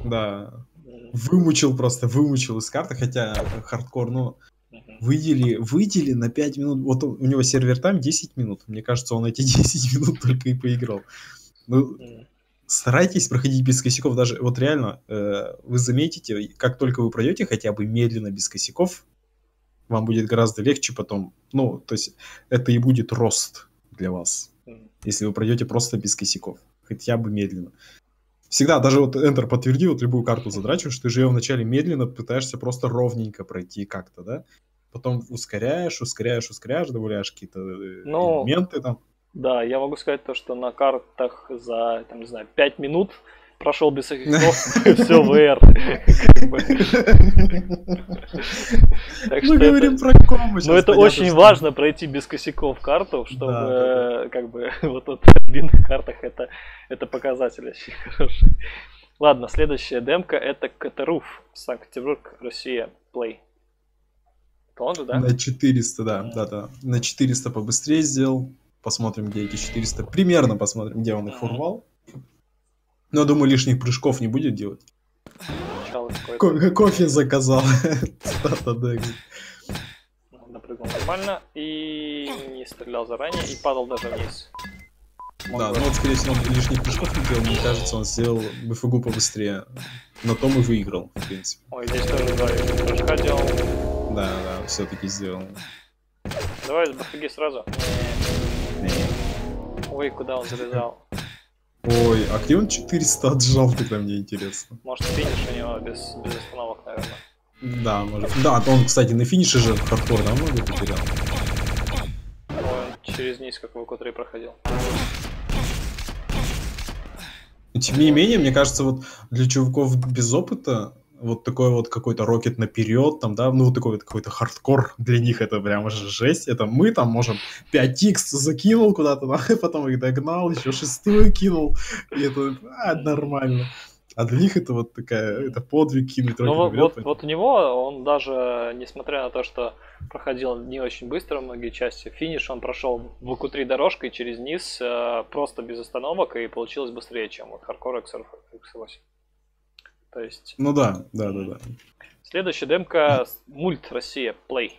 Да. Вымучил просто, вымучил из карты, хотя хардкор, но... Выдели, выдели на пять минут. Вот у него сервер там десять минут. Мне кажется, он эти десять минут только и поиграл. Ну, mm. старайтесь проходить без косяков. Даже вот реально, э, вы заметите, как только вы пройдете хотя бы медленно без косяков, вам будет гораздо легче потом. Ну, то есть это и будет рост для вас. Mm. Если вы пройдете просто без косяков. Хотя бы медленно. Всегда, даже вот Enter подтверди, вот любую карту задрачиваешь, ты же ее вначале медленно пытаешься просто ровненько пройти как-то, да? Потом ускоряешь, ускоряешь, ускоряешь, добавляешь какие-то ну, элементы там. Да, я могу сказать то, что на картах за, там, не знаю, пять минут прошел без всяких слов, все ви ар. Мы говорим про кому. Но это очень важно пройти без косяков карту, чтобы как бы вот в длинных картах это показатель очень хороший. Ладно, следующая демка это Катаруф, Санкт-Петербург, Россия, Play. Же, да? На четыреста, да, да, да. На четыреста побыстрее сделал. Посмотрим, где эти четыреста. Примерно посмотрим, где он их урвал. Но думаю, лишних прыжков не будет делать. Ко кофе заказал. Напрыгнул нормально и не стрелял заранее и падал даже вниз. Да, ну вот скорее всего он лишних прыжков не делал, мне кажется, он сделал БФГу побыстрее. На том и выиграл, в принципе. Ой, здесь тоже два прыжка делал. Да, да, все-таки сделал. Давай с БФГ сразу. Не. Ой, куда он залезал? Ой, а где он четыреста отжал, тогда мне интересно. Может, финиш у него без, без остановок, наверное. Да, может. Да, то он, кстати, на финише же хардкор намного потерял. Ой, он через низ, как в ви ку три проходил. Тем не менее, мне кажется, вот для чуваков без опыта... Вот такой вот какой-то рокет наперед, там, да, ну вот такой вот какой-то хардкор, для них это прям же жесть, это мы там можем пять икс закинул куда-то, да, потом их догнал, еще шестую кинул, и это а, нормально. А для них это вот такая, это подвиг кинуть рокет ну, наперед. Вот, вот у него, он даже, несмотря на то, что проходил не очень быстро многие части, финиш он прошел в ви ку три дорожкой через низ, просто без остановок, и получилось быстрее, чем вот хардкор икс восемь. То есть... Ну да, да, да, да. Следующая демка мульт Россия Play.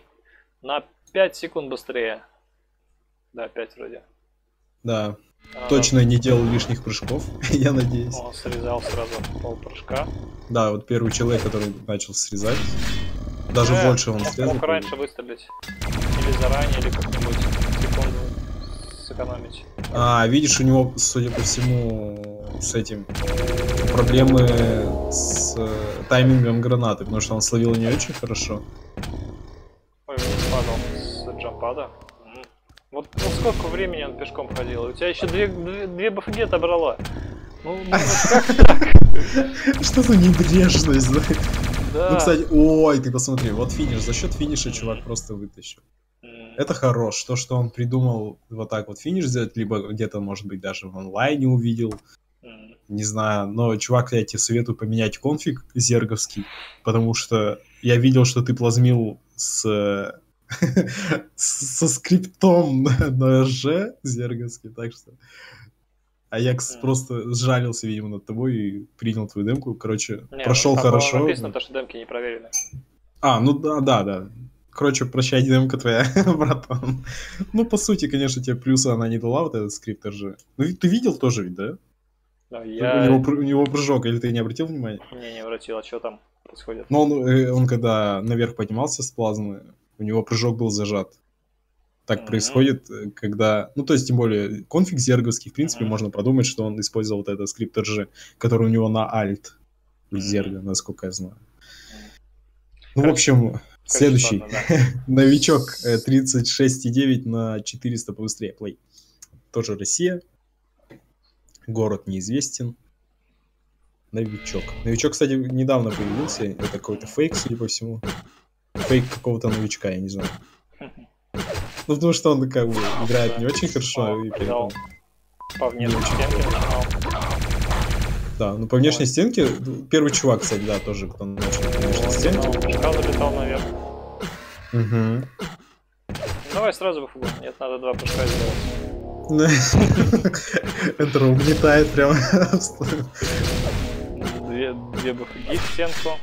На пять секунд быстрее. Да, пять вроде. Да. А... Точно не делал лишних прыжков, я надеюсь. Он срезал сразу пол прыжка. Да, вот первый человек, который начал срезать. Даже э, больше он срезал. Мог раньше выстрелить. Или заранее, или как-нибудь секунду сэкономить. А, видишь, у него, судя по всему, с этим проблемы с таймингом гранаты, потому что он словил не очень хорошо. Ой, падал с джампада. Вот ну, сколько времени он пешком ходил? У тебя еще две, две, две БФГ отобрала. Ну, ну как так? Что за небрежность? Да. Ну, кстати, ой, ты посмотри, вот финиш, за счет финиша чувак просто вытащил. Это хорош, то, что он придумал вот так вот финиш сделать, либо где-то, может быть, даже в онлайне увидел. Mm. Не знаю, но, чувак, я тебе советую поменять конфиг зерговский, потому что я видел, что ты плазмил с... со скриптом на Ж зерговский, так что... А я mm. просто сжалился, видимо, над тобой и принял твою демку, короче, не, прошел хорошо. Написано, то, что демки не проверены. А, ну да, да, да. Короче, прощай, демка твоя, братан. Ну, по сути, конечно, тебе плюса она не дала, вот этот скрипт же. Ну, ты видел тоже ведь, да? Да, я... У него, у него прыжок, или ты не обратил внимания? Не, не обратил, а что там происходит? Ну, он, он когда наверх поднимался с плазмы, у него прыжок был зажат. Так mm-hmm. происходит, когда... Ну, то есть, тем более, конфиг зерговский, в принципе, mm-hmm. можно подумать, что он использовал вот этот скрипт Р Ж, который у него на альт у mm-hmm. зерга, насколько я знаю. Mm-hmm. Ну, Хорошо. В общем... Следующий. Ладно, да. Новичок тридцать шесть и девять на четыреста побыстрее. Плей. Тоже Россия. Город неизвестен. Новичок. Новичок, кстати, недавно появился. Это какой-то фейк, судя по всему. Фейк какого-то новичка, я не знаю. Ну, потому что он как бы играет не очень хорошо. И при этом... По внешней стенке. Да, ну по внешней стенке. Первый чувак, кстати, да, тоже кто начал по внешней стенке. Угу. Давай сразу в футбол. Нет, надо два прыжка сделать. Enter угнетает прям. Две бфги в стенку.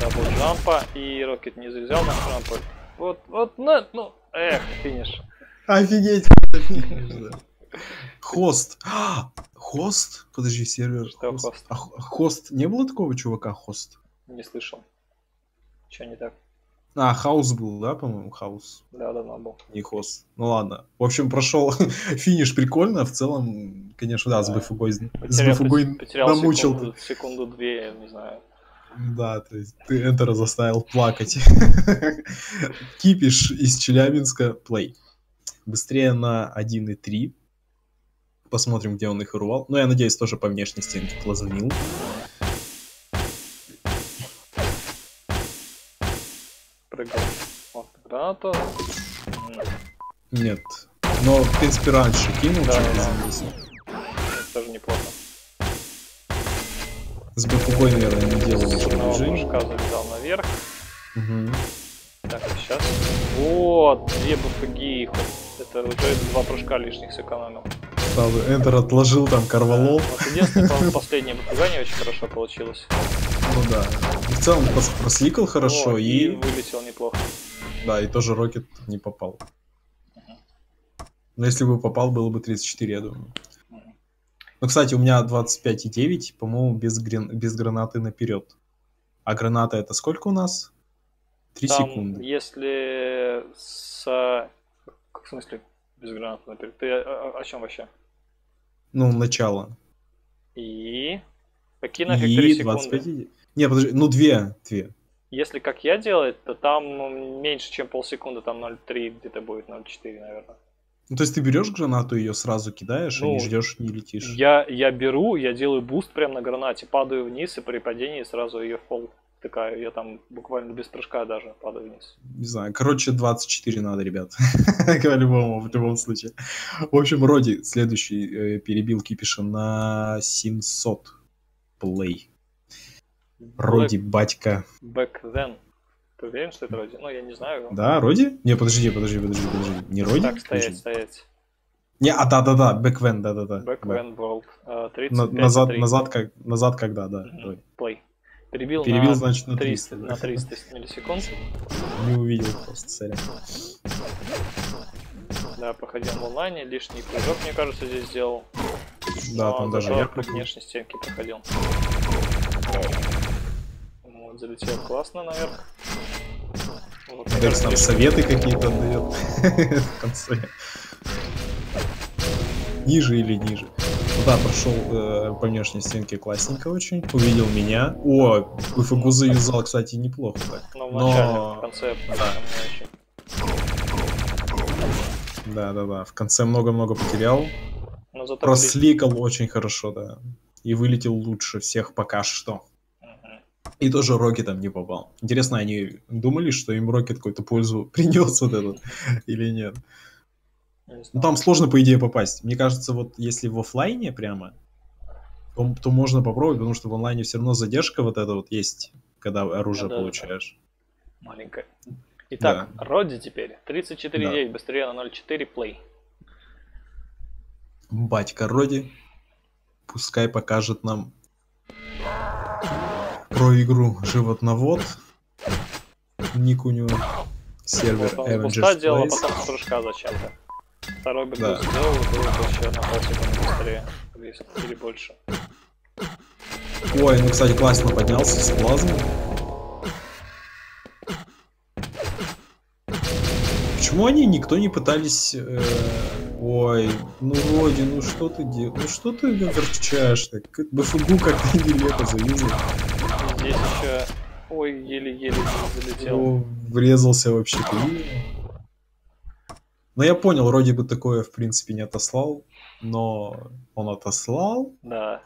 Дабл джампа. И Рокет не завязал на джампа. Вот, вот, ну, эх, финиш. Офигеть. Хост. Хост? Подожди, сервер. Что хост? А хост? Не было такого чувака, хост? Не слышал. Че не так? А, хаус был, да, по-моему, хаус? Да, да, был. Не хост. Ну ладно. В общем, прошел финиш прикольно. В целом, конечно, да, с бфугой намучил. Потерял секунду две, я не знаю. Да, то есть ты Энтера заставил плакать. Кипиш из Челябинска, плей. Быстрее на один и три. Посмотрим, где он их урвал. Но я надеюсь, тоже по внешней стенке плазанил. Прыгал от граната. Нет. Но, в принципе, раньше кинул, да, чем приземлился. Тоже неплохо. С бэкупой, наверное, не делал ничего. Мужика завязал наверх. Угу. Так, сейчас. Вот, две бфги. Это уже два прыжка лишних сэкономил. Энтер отложил там корвалол. Вот единственное, по-моему, последнее бфгание очень хорошо получилось. Ну да. И в целом просликал хорошо. О, и... и вылетел неплохо. Да, и тоже Рокет не попал. Угу. Но если бы попал, было бы тридцать четыре, я думаю. Ну, кстати, у меня двадцать пять и девять, по-моему, без, грен... без гранаты наперед. А граната это сколько у нас? три там, секунды. Если с... Как, в смысле без гранаты наперед? Ты о, о чем вообще? Ну, начало. И? Какие нафиг три секунды? Не, подожди, ну две, две. Если как я делаю, то там меньше, чем полсекунды, там ноль целых три где-то будет, ноль целых четыре, наверное. Ну, то есть ты берешь гранату, ее сразу кидаешь, ну, и не ждешь, не летишь. Я, я беру, я делаю буст прямо на гранате, падаю вниз, и при падении сразу ее в пол тыкаю. Я там буквально без прыжка даже падаю вниз. Не знаю, короче, двадцать четыре надо, ребят. По-любому, в любом случае. В общем, Роди следующий перебил кипиша на семьсот плей. Роди, батька. Back then. Ты уверен, что это Роди? Ну, я не знаю. Да, Роди? Не, подожди, подожди, подожди, подожди. Не Роди? Так, стоять, стоять. Не, а да-да-да, бэквен, да-да-да. Бэквен Волк. Назад как, назад когда, да. Плей. Перебил, Перебил на значит, на триста, на триста миллисекунд. Не увидел просто, сорян. Да, проходил в онлайне, лишний прыжок, мне кажется, здесь сделал. Да, там даже ярко. По внешней стенке проходил. Вот, залетел классно наверх. Вот, Декс нам советы какие-то дает в конце. Ниже или ниже. Ну, да, прошел э, по внешней стенке классненько очень. Увидел меня. О, ФГУ заюзал, кстати, неплохо так. Но в начале, Но... в конце... Да-да-да, в конце много-много потерял. Но зато просликал ли... очень хорошо, да. И вылетел лучше всех пока что. И тоже Рокетом не попал. Интересно, они думали, что им Рокет какую-то пользу принес вот этот или нет? Ну, там сложно, по идее, попасть. Мне кажется, вот если в офлайне прямо, то, то можно попробовать, потому что в онлайне все равно задержка вот эта вот есть, когда оружие да, получаешь. Да, да. Маленькая. Итак, да. Роди теперь. тридцать четыре девять, да. Быстрее на ноль целых четыре плей. Батька Роди. Пускай покажет нам... Про игру животновод. Ник у него. Сервер Avengers делал, а потом прыжка зачем-то. Второй бы да. сделал, и было бы еще на полсекунды быстрее. Или больше. Ой, ну, кстати, классно поднялся с плазмы. Почему они никто не пытались... Э... Ой, ну Роди, ну что ты делаешь? Ну что ты горчаешь? Бфгу как-то нелепо завязал. Здесь еще... Ой, еле-еле залетел. О, врезался вообще-то. Но я понял, вроде бы такое, в принципе, не отослал. Но он отослал. Да.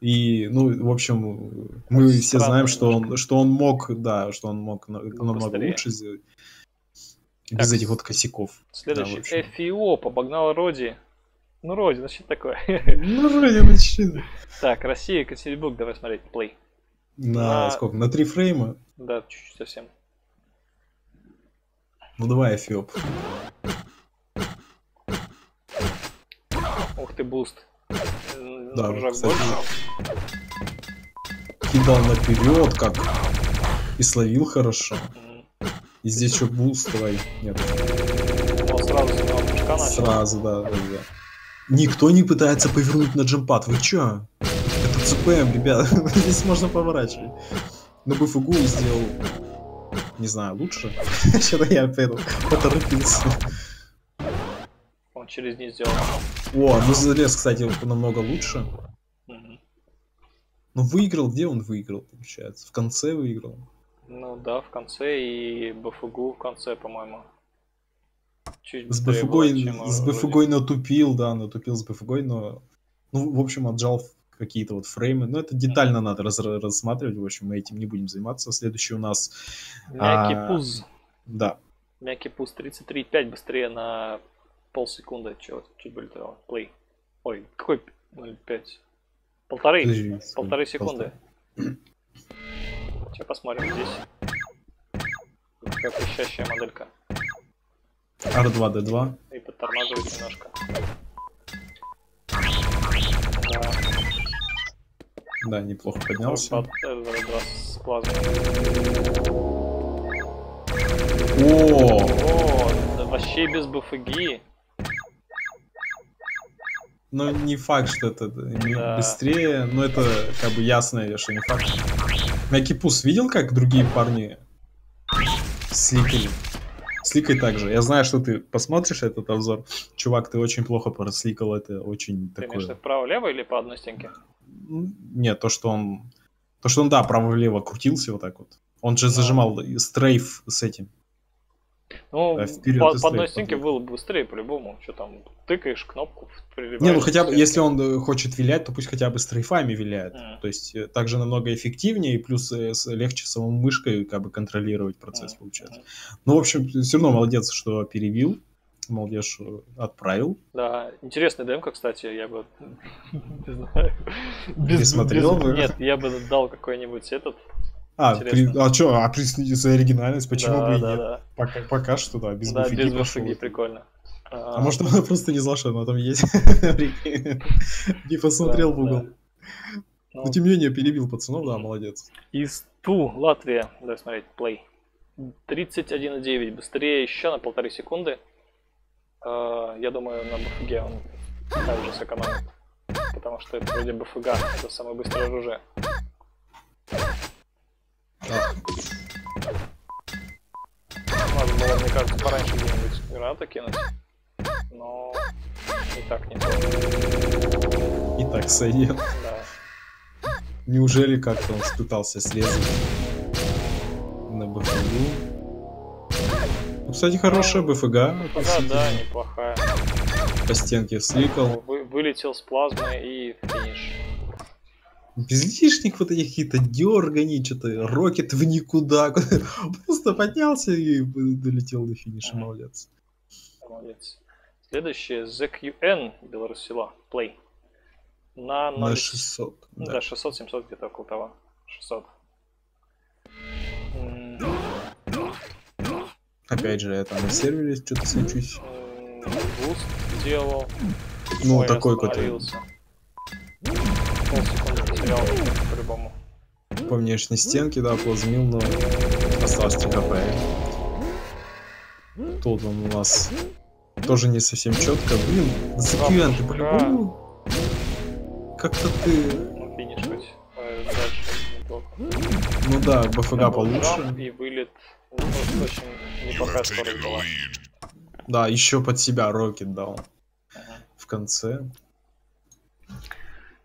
И, ну, в общем, мы Очень все знаем, что он, что он мог, да, что он мог намного лучше сделать. Так. Без этих вот косяков. Следующий. Да, Эфиоп обогнал Роди. Ну, Роди, ну что такое? Ну, Роди, ну что? Так, Россия, Екатеринбург, давай смотреть, плей. На, на сколько? На три фрейма? Да, чуть-чуть совсем. Ну давай, Эфиоп. буст. Да, кидал наперед как и словил хорошо. И здесь еще буст твой. Нет. Он сразу, он сразу да, да, да. Никто не пытается повернуть на джемпад. Вы че? Это ЦПМ, ребят. Здесь можно поворачивать. Но бы фугу сделал. Не знаю, лучше. Что-то я опять поторопился. Он через не сделал. О, ну залез, кстати, намного лучше. Ну выиграл, где он выиграл, получается? В конце выиграл. Ну да, в конце и БФГУ в конце, по-моему. С БФГой натупил, да, натупил с БФГой, но... Ну, в общем, отжал какие-то вот фреймы. Но это детально надо раз рассматривать, в общем, мы этим не будем заниматься. Следующий у нас... Мягкий пуз. Да. Мягкий пуз тридцать три и пять быстрее на полсекунды. Чего чуть более того. Плей. Ой, какой ноль пять? Полторы. Подожди, полторы секунды. Полторы. Сейчас посмотрим здесь. Какая пищащая моделька. ар два дэ два. И подтормаживает немножко. Да, да, неплохо поднялся. Под... С плазмой. О! О, вообще без БФГ. Но не факт, что это да. быстрее, но это как бы ясно, что не факт. Мякипус видел, как другие парни сликали? Сликай также. Я знаю, что ты посмотришь этот обзор. Чувак, ты очень плохо просликал, это очень ты такое... Ты вправо-лево или по одной стенке? Нет, то, что он... То, что он, да, право-лево крутился вот так вот. Он же да. зажимал стрейф с этим. Ну, да, по, по одной стенке было бы быстрее, по-любому. Что там, тыкаешь кнопку, прилипаешь. Не, ну хотя бы, если он хочет вилять, то пусть хотя бы стрейфами виляет. Mm. То есть, также намного эффективнее, и плюс легче самой мышкой как бы контролировать процесс, mm. получается. Mm. Ну, в общем, все равно молодец, что перевил. Молодец, что отправил. Да, интересная демка, кстати, я бы... Не знаю. Не смотрел бы? Нет, я бы дал какой-нибудь этот... А, при, а что, а за оригинальность, почему да, бы и да, нет? Да. Пока, пока что, да, без да, буфиги. Без буфиги, прикольно. А, а может, она просто не знала, что она там есть? Не посмотрел в угол. Но тем не менее, перебил пацанов, да, молодец. Из Ту, Латвия, давай смотреть, плей. тридцать один и девять, быстрее еще на полторы секунды. Я думаю, на буфиге он также сэкономит. Потому что это вроде буфига, это самое быстрое оружие. Да. Надо было, мне кажется, пораньше где-нибудь гранату кинуть, но и так не сойдет. И так сойдет. Да. Неужели как-то он пытался срезать на БФГ? Ну, кстати, хорошая ну, БФГ. Да, да, неплохая. По стенке сликал. Вы, вылетел с плазмы и финиш. Без лишних вот этих каких-то дерганий, что-то, рокет в никуда. Просто поднялся и долетел до финиша, ага. молодец. Молодец. Следующее, зет кью эн, Беларусь села, плей. На, ноль... на шестьсот. Да, да шестьсот-семьсот где-то около того. шестьсот. Опять же, я там на сервере что-то сочусь. Буст делал. Ну, Ой, такой какой-то. По-любому. По внешней стенке, да, плазмил, но осталось три ка пэ. Тут он у нас тоже не совсем четко. Блин, зет кью эн, ты по-любому. Как-то ты. Ну, финиш хоть. Дальше. Ну да, БФГ получше. И вылет. Очень неплохая скорость была. Да, еще под себя рокет дал. В конце.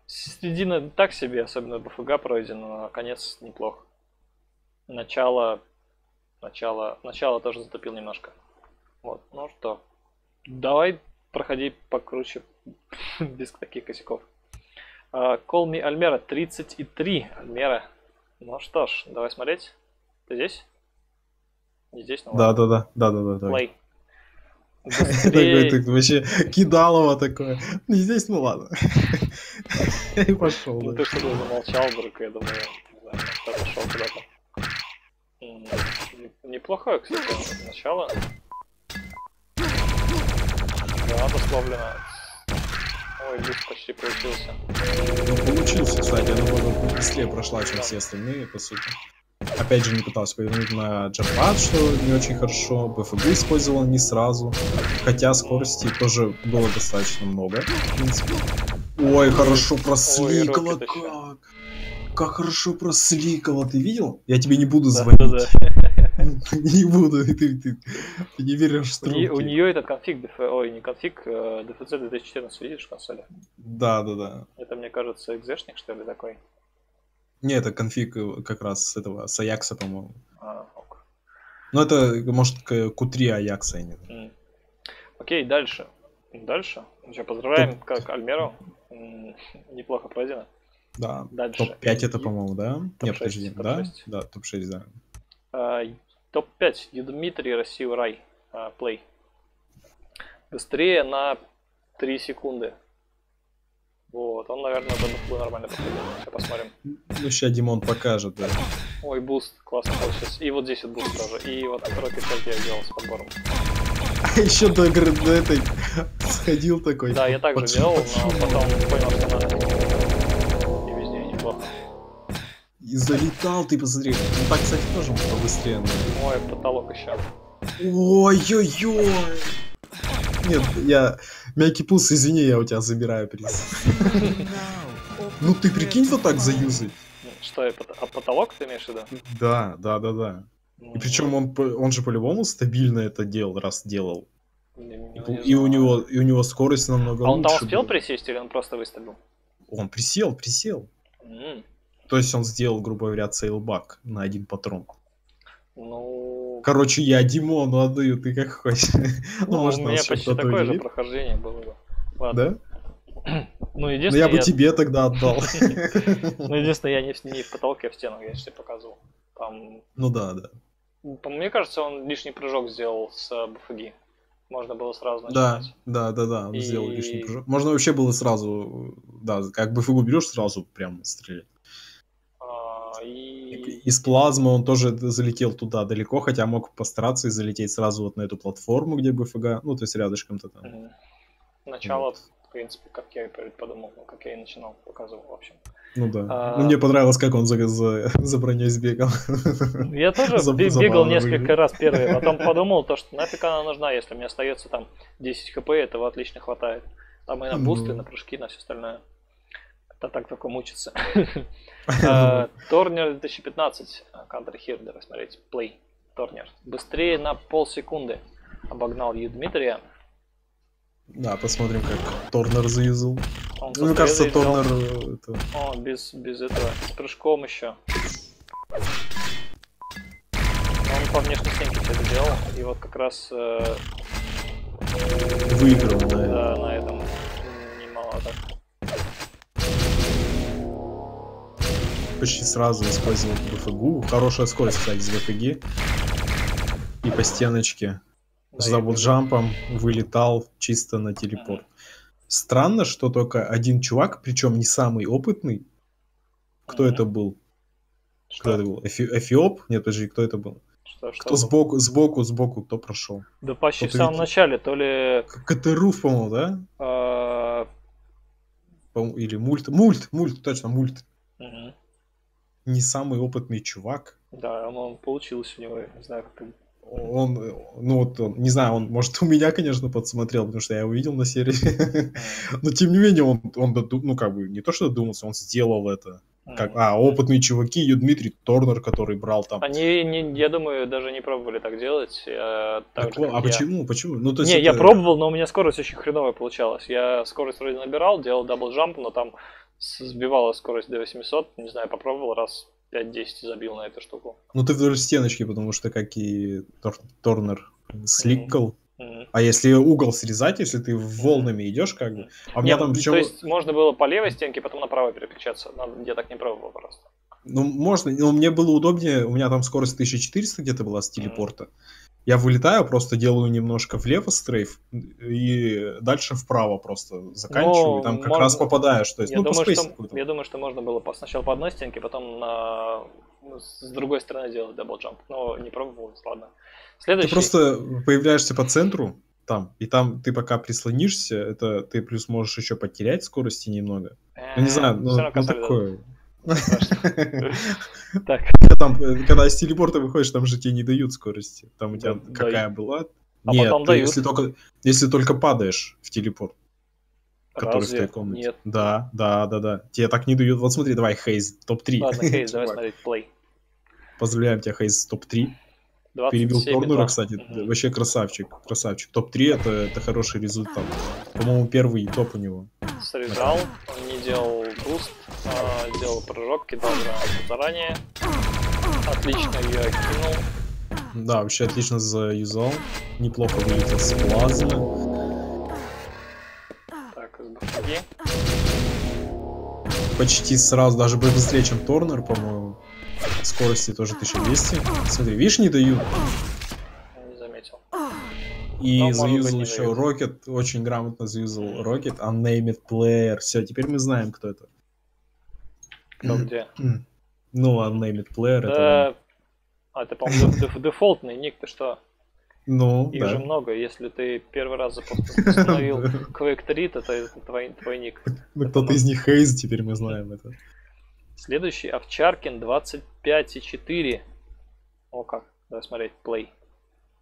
Середина так себе, особенно БФГ пройдена, но конец неплохо. Начало, начало, начало тоже затопил немножко. Вот, ну что, давай проходи покруче, без таких косяков. Uh, Call me Альмера, тридцать и три, Альмера. Ну что ж, давай смотреть. Ты здесь? Не здесь, ну да, да, да, да, да, да. Play. Такой, ты вообще кидалово такое. Не здесь, ну ладно. И пошел. Ну ты что-то замолчал, друг, я думаю, пошел куда-то. Неплохое, кстати, начало. Граната сломлена. Ой, здесь почти получился. Получился, кстати, я думаю, быстрее прошла, чем все остальные, по сути. Опять же, не пытался повернуть на джампад, что не очень хорошо. БФГ использовал не сразу, хотя скорости тоже было достаточно много, в принципе. Ой, хорошо просликало, ой, как! Как хорошо просликало, ты видел? Я тебе не буду звонить. Да, да, да. Не буду, ты, ты, ты не веришь в трубки. У нее этот конфиг, дф... ой, не конфиг, э, ди эф си две тысячи четырнадцать, видишь в консоли? Да, да, да. Это, мне кажется, экзешник, что ли, такой? Не, это конфиг как раз с этого, с Аякса, по-моему. А, ок. Ну, это, может, кью три Аякса, я не знаю. Mm. Окей, дальше. Дальше. Ну что, поздравляем, топ... как Альмеру. М-м, неплохо пройдено. Да, топ пять это, по-моему, да? Нет, подожди, да? Да, топ шесть, да. Uh, топ пять. Дмитрий, Россию, Рай. Плей. Uh, Быстрее на три секунды. Вот, он, наверное, до нормально подходит. Сейчас посмотрим. Ну, сейчас Димон покажет, да. Ой, буст, классно получилось. И вот здесь вот буст тоже. И вот второй пятак я делал с подбором. А еще до, до этой сходил такой. Да, я так же делал, но потом понял, что надо. И везде неплохо. И залетал, ты посмотри. Ну так, кстати, тоже можно быстрее. Но... Ой, потолок еще. Ой-ой-ой! Нет, я... Мягкий пульс, извини, я у тебя забираю приз. Ну ты прикинь вот так заюзать. Что, потолок ты имеешь в виду? Да, да, да, да. И причем он, он же по-любому стабильно это делал, раз делал. И у него, и у него скорость намного лучше. А он там успел присесть или он просто выстрелил? Он присел, присел. То есть он сделал, грубо говоря, сейлбак на один патрон. Ну... Короче, я Димону отдаю, ты как хочешь. Ну, можно у меня почти такое же прохождение было. Да? Ну, единственное... Я бы тебе тогда отдал. Ну, единственное, я не в потолке, а в стену, я тебе показывал. Ну да, да. Мне кажется, он лишний прыжок сделал с БФГ. Можно было сразу начинать. Да, да, да, он сделал лишний прыжок. Можно вообще было сразу... Да, как БФГ берешь, сразу прям стрелять. И... Из плазмы он тоже залетел туда далеко, хотя мог постараться и залететь сразу вот на эту платформу, где БФГ, ну, то есть рядышком-то там. Угу. Начало, вот. В принципе, как я и подумал, как я и начинал, показывал, в общем. Ну да. А... Ну, мне понравилось, как он за, за, за броней сбегал. Я тоже бегал несколько раз первый, потом подумал, то, что нафиг она нужна, если мне остается там десять хп, этого отлично хватает. Там и на бусты, на прыжки, на все остальное. Да так только мучится. Торнер две тысячи пятнадцать. Counter Hero, давай смотреть. Play. Торнер. Быстрее на полсекунды. Обогнал Ю Дмитрия. Да, посмотрим, как Торнер заюзал. Мне кажется, Торнер... О, без этого. С прыжком еще. Он по внешней стенке что-то делал. И вот как раз... Выиграл, да. Да, на этом немало так. Почти сразу использовал БФГ. Хорошая скорость, кстати, с БФГ. И по стеночке. Да, с даблджампом вылетал чисто на телепорт. Ага. Странно, что только один чувак, причем не самый опытный. Кто ага. это был? Что? Кто это был? Эфи... Эфиоп? Нет, подожди, кто это был? Что, что кто сбоку, сбоку, сбоку, кто прошел? Да почти кто в самом видел? Начале, то ли... Катеруф, по-моему, да? А... Или мульт. Мульт, мульт, точно, мульт. Ага. Не самый опытный чувак. Да, он, он получился у него, не знаю, как он... Он, ну вот, он, не знаю, он, может, у меня, конечно, подсмотрел, потому что я его видел на серии. Но, тем не менее, он, он доду... ну, как бы, не то, что додумался, он сделал это. Как... А, опытные чуваки, Ю Дмитрий Торнер, который брал там... Они, не, я думаю, даже не пробовали так делать. Я, так так, же, а я... почему, почему? Ну, то есть не, это... я пробовал, но у меня скорость очень хреновая получалась. Я скорость вроде набирал, делал даблджамп, но там... Сбивала скорость до восьмисот, не знаю, попробовал раз пять-десять забил на эту штуку. Ну ты вдоль стеночки, потому что как и тор Торнер сликал. Mm -hmm. А если угол срезать, если ты волнами идешь, как бы. А Нет, там причем... То есть можно было по левой стенке, потом на правой переключаться. Я так не пробовал просто. Ну можно, но мне было удобнее, у меня там скорость тысяча четыреста где-то была с телепорта. Mm -hmm. Я вылетаю, просто делаю немножко влево стрейф и дальше вправо просто заканчиваю, но и там как можно... раз попадаешь. То есть, я, ну, думаю, что, я думаю, что можно было сначала по одной стенке, потом на... с другой стороны делать даблджамп, но не пробовал, ладно. Следующий... Ты просто появляешься по центру, там. И там ты пока прислонишься, это ты плюс можешь еще потерять скорости немного. Ну, не знаю, ну такое. Когда с телепорта выходишь, там же тебе не дают скорости. Там у тебя какая была. Нет, если только падаешь в телепорт. Который в той комнате. Нет. Да, да, да, да. Тебе так не дают. Вот смотри, давай Хейз, топ три. Ладно, Хейз, давай смотреть плей. Поздравляем тебя, Хейз, топ три. Перебил Торнера, кстати. Угу. Вообще красавчик, красавчик. топ три это, это хороший результат. По-моему, первый топ у него. Срезал, он не делал буст, а делал прыжок, кидал заранее. Отлично ее кинул. Да, вообще отлично заюзал. Неплохо вылетел с плазмы. Так, сбоги. Почти сразу, даже быстрее, чем Торнер, по-моему. Скорости тоже тысяча двести. Смотри, видишь, не дают. Не заметил. И заюзал еще Рокет. Очень грамотно заюзал Рокет. Unnamed player. Все, теперь мы знаем, кто это. Кто где? Ну, unnamed player. Да... это... А, это, по-моему, дефолтный ник, ты что? Ну, их да. же много, если ты первый раз установил квейк три, то это твой, твой ник. Ну, кто-то из них Хейз, теперь мы знаем это. Следующий, Овчаркин, двадцать пять и четыре. О, как, давай смотреть, плей.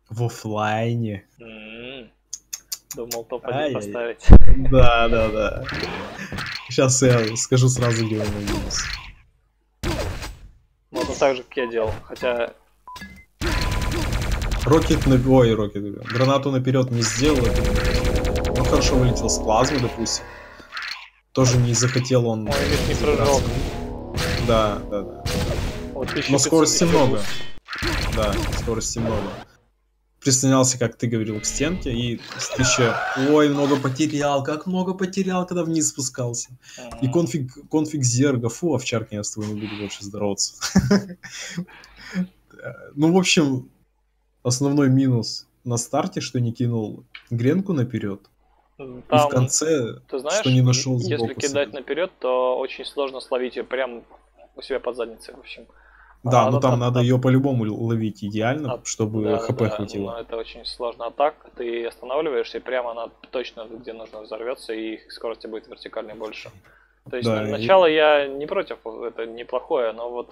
В офлайне. М-м-м. Думал, топ один поставить. Да, да, да. Сейчас я скажу сразу, где он увидится. Ну, это так же, как я делал, хотя... Рокет на... Ой, Рокет, гранату наперед не сделал. Он хорошо вылетел с плазмы, допустим. Тоже не захотел он... Ой, не прыжок. Да, да, да. О, но скорости много. Да, скорости много. Прислонялся, как ты говорил, к стенке и с тысячи... Ой, много потерял, как много потерял, когда вниз спускался. И конфиг, конфиг зерга, фу, овчарки я с тобой не буду больше здороваться. Ну, в общем, основной минус на старте, что не кинул гренку наперед. Там, и в конце, ты знаешь, что не нашел сбоку. Если кидать наперед, то очень сложно словить ее прям у себя под задницей, в общем. Да, а но надо, там надо, надо ее по-любому ловить идеально, от... чтобы да, хп да, хватило. Да, это очень сложно. А так ты останавливаешься, и прямо она точно где нужно взорвется, и скорость будет вертикальной больше. То есть да, начало и... я не против, это неплохое, но вот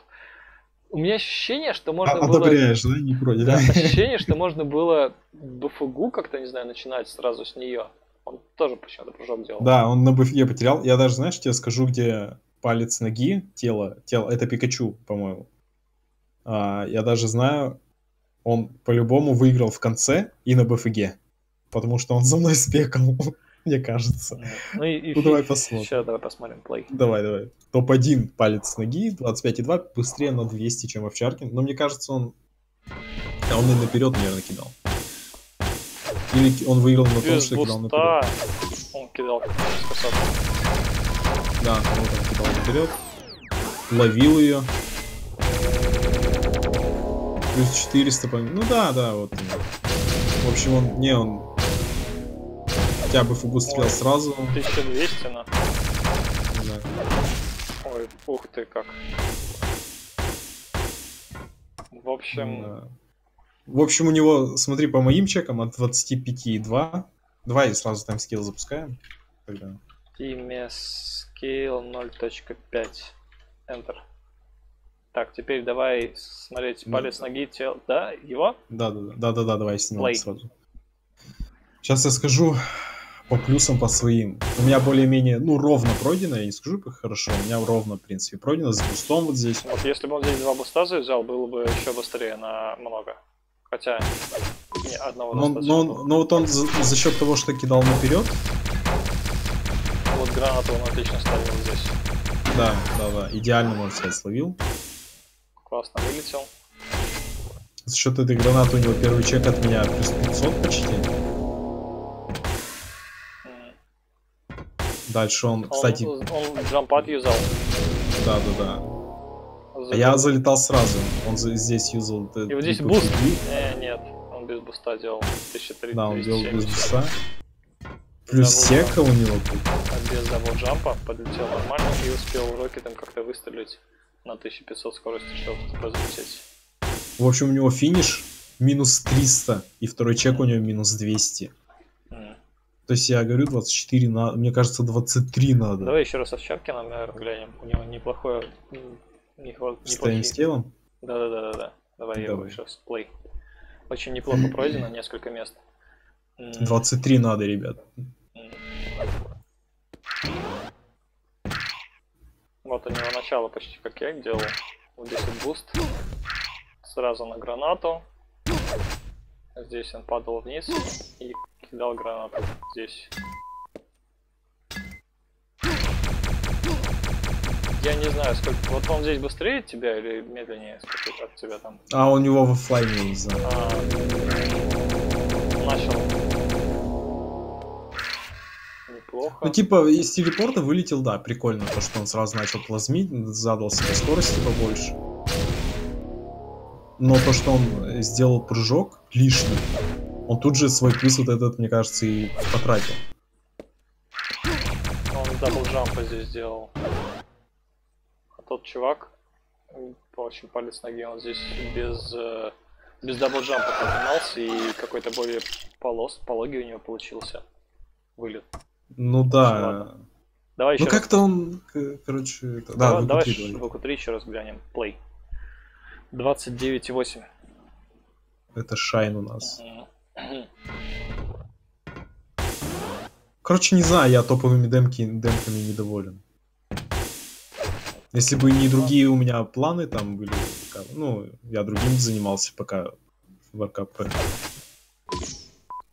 у меня ощущение, что можно а, было... Одобряешь, да? Не против. Да, ощущение, что можно было БФГу как-то, не знаю, начинать сразу с нее. Он тоже почему-то прыжок делал. Да, он на БФГ потерял. Я даже, знаешь, тебе скажу, где палец ноги, тело, тело, это Пикачу, по-моему. А, я даже знаю, он по-любому выиграл в конце и на БФГ. Потому что он за мной спекал, мне кажется. Ну, и, и, ну давай посмотрим. Сейчас давай посмотрим плей. Давай, давай. топ один палец ноги, двадцать пять и два, быстрее на двести, чем Овчаркин. Но мне кажется, он... Да, он и наперед, наверное, кидал. Или он выиграл на том, что кидал наперед. Он кидал способно. Да, он кидал наперед. Ловил ее. Плюс четыреста, помимо. Ну да, да, вот. В общем, он... Не, он... Хотя бы фугу стрелял ой, сразу. тысяча двести на. Да. Ой, ух ты, как. В общем... Да. В общем, у него, смотри, по моим чекам, от двадцати пяти и два. Давай сразу там скилл запускаем. Тогда. Team скилл ноль точка пять. Enter. Так, теперь давай смотреть палец ну, ноги, тело. Да, его? Да, да, да, да, да, давай снимем сразу. Сейчас я скажу по плюсам, по своим. У меня более-менее, ну, ровно пройдено, я не скажу, как хорошо. У меня ровно, в принципе, пройдено с бустом вот здесь. Вот если бы он здесь два буста взял, было бы еще быстрее на много. Хотя не, одного но, но, но вот он за, за счет того, что кидал наперед. Вот гранату он отлично ставил здесь. Да, да, да. Идеально, можно сказать, словил. Классно вылетел. За счет этой гранаты у него первый чек от меня плюс пятьсот почти. Mm. Дальше он, он, кстати... Он джампад юзал. Да, да, да. А я залетал сразу, он здесь юзал... И вот здесь буст? Э, нет, он без буста делал тысяча триста. Да, он делал без буста. Плюс сека у него. А без дабл-джампа подлетел нормально и успел рокетом как-то выстрелить на тысячу пятьсот скорости, чтобы разлететь. В общем, у него финиш минус триста, и второй чек у него минус двести. То есть я говорю двадцать четыре, на, мне кажется двадцать три надо. Давай еще раз Овчаркина, наверное, глянем. У него неплохое... Состояние с телом? Да-да-да. Давай, Давай. Я сейчас плей. Очень неплохо пройдено, несколько мест. двадцать три надо, ребят. Вот у него начало почти как я делал. десять буст. Сразу на гранату. Здесь он падал вниз и кидал гранату. Здесь. Я не знаю, сколько. Вот он здесь быстрее тебя или медленнее сколько от тебя там? А у него в оффлайне, не знаю. А, начал. Неплохо. Ну типа из телепорта вылетел, да, прикольно, то что он сразу начал плазмить, задал себе скорости побольше. Но то, что он сделал прыжок лишний, он тут же свой плюс вот этот, мне кажется, и потратил. Он дабл-джампа здесь сделал. А тот чувак, очень палец ноги, он здесь без, без дабл-джампа поднимался, и какой-то более полос, пологий у него получился вылет. Ну да. Давай еще. Ну как-то он, короче... Это... Давай, да, давай вэ ка три еще раз глянем. Play. двадцать девять и восемь. Это Шайн у нас. Короче, не знаю, я топовыми демки, демками недоволен. Если бы не другие у меня планы там были, ну, я другим занимался, пока WarCup проходил.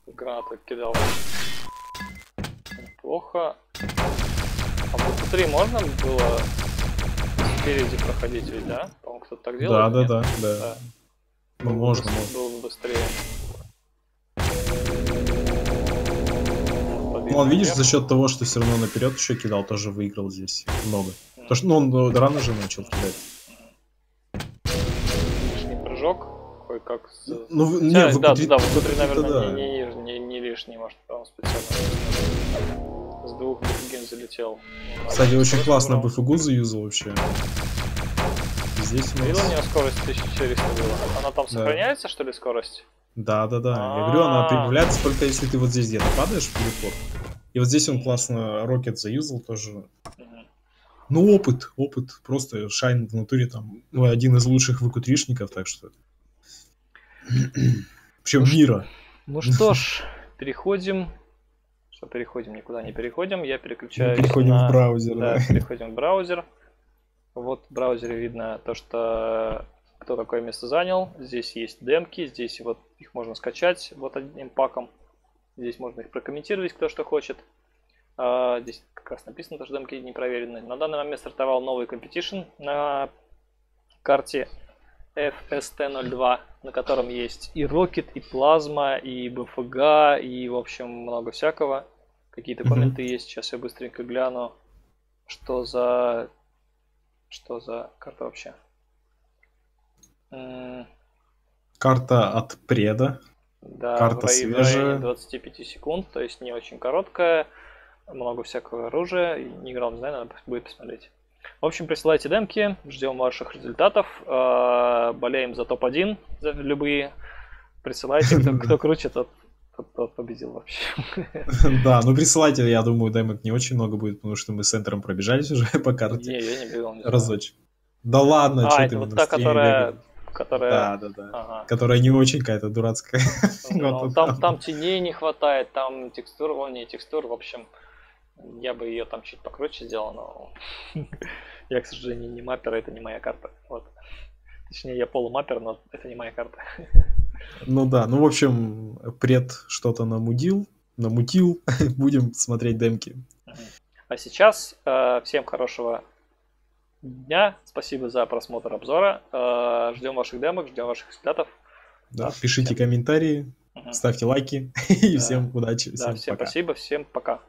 Гранаты кидал. Плохо. А вот три можно было... Впереди проходить ведь, да? По-моему, кто-то так делал. Да, да, да, да, да. Ну, можно, можно. Было бы быстрее. Ну, он, видишь, за счет того, что все равно наперед еще кидал, тоже выиграл здесь много. Mm-hmm. Потому что ну, он рано же начал кидать. Лишний прыжок, кое-как... С... Ну, не, да, в... да, да, вот тут, наверное, да. не, не, не, не лишний, может, он специально... С двух бифугин залетел. Кстати, а очень классно бифугу заюзал вообще. Здесь у нас... Видел, у нее скорость тысяча четыреста была. Она там да. сохраняется, что ли, скорость? Да, да, да. А-а-а. Я говорю, она прибавляется только если ты вот здесь где-то падаешь в телепорт. И вот здесь он классно рокет заюзал тоже. Угу. Ну, опыт, опыт. Просто Шайн в натуре там ну, один из лучших вэ ка тришников, так что... Причем ну, мира. Ну что ж, переходим... Что переходим, никуда не переходим, я переключаюсь. Мы переходим на... в браузер. Да, да, переходим в браузер. Вот в браузере видно то, что кто такое место занял. Здесь есть демки, здесь вот их можно скачать вот одним паком. Здесь можно их прокомментировать, кто что хочет. А, здесь как раз написано, что демки не проверены. На данный момент стартовал новый компетишн на карте эф эс тэ ноль два, на котором есть и рокет, и плазма, и бэ эф гэ, и, в общем, много всякого. Какие-то комменты mm-hmm. есть. Сейчас я быстренько гляну, что за... Что за карта вообще? М-м- карта от преда. Да, карта в районе двадцати пяти секунд, то есть не очень короткая. Много всякого оружия. Не играл, не знаю, надо будет посмотреть. В общем, присылайте демки, ждем ваших результатов, болеем за топ один, за любые. Присылайте, кто, кто круче, тот, тот, тот победил вообще. Да, ну присылайте, я думаю, демок не очень много будет, потому что мы с Энтером пробежались уже по карте. Не, я не бегал. Не разочек. Да ладно, а, что ты вот та, которая... которая... Да, да, да. Ага. Которая не очень какая-то дурацкая. Ну, там, там теней не хватает, там текстур, о, не текстур, в общем... Я бы ее там чуть покруче сделал, но я, к сожалению, не маппер, это не моя карта. Вот. Точнее, я полумаппер, но это не моя карта. Ну да, ну в общем, пред что-то намудил, намутил, будем смотреть демки. А сейчас э, всем хорошего дня, спасибо за просмотр обзора, э, ждем ваших демок, ждем ваших результатов. Да, пишите всем комментарии, угу. ставьте лайки и да. всем удачи, всем да, всем пока. Спасибо, всем пока.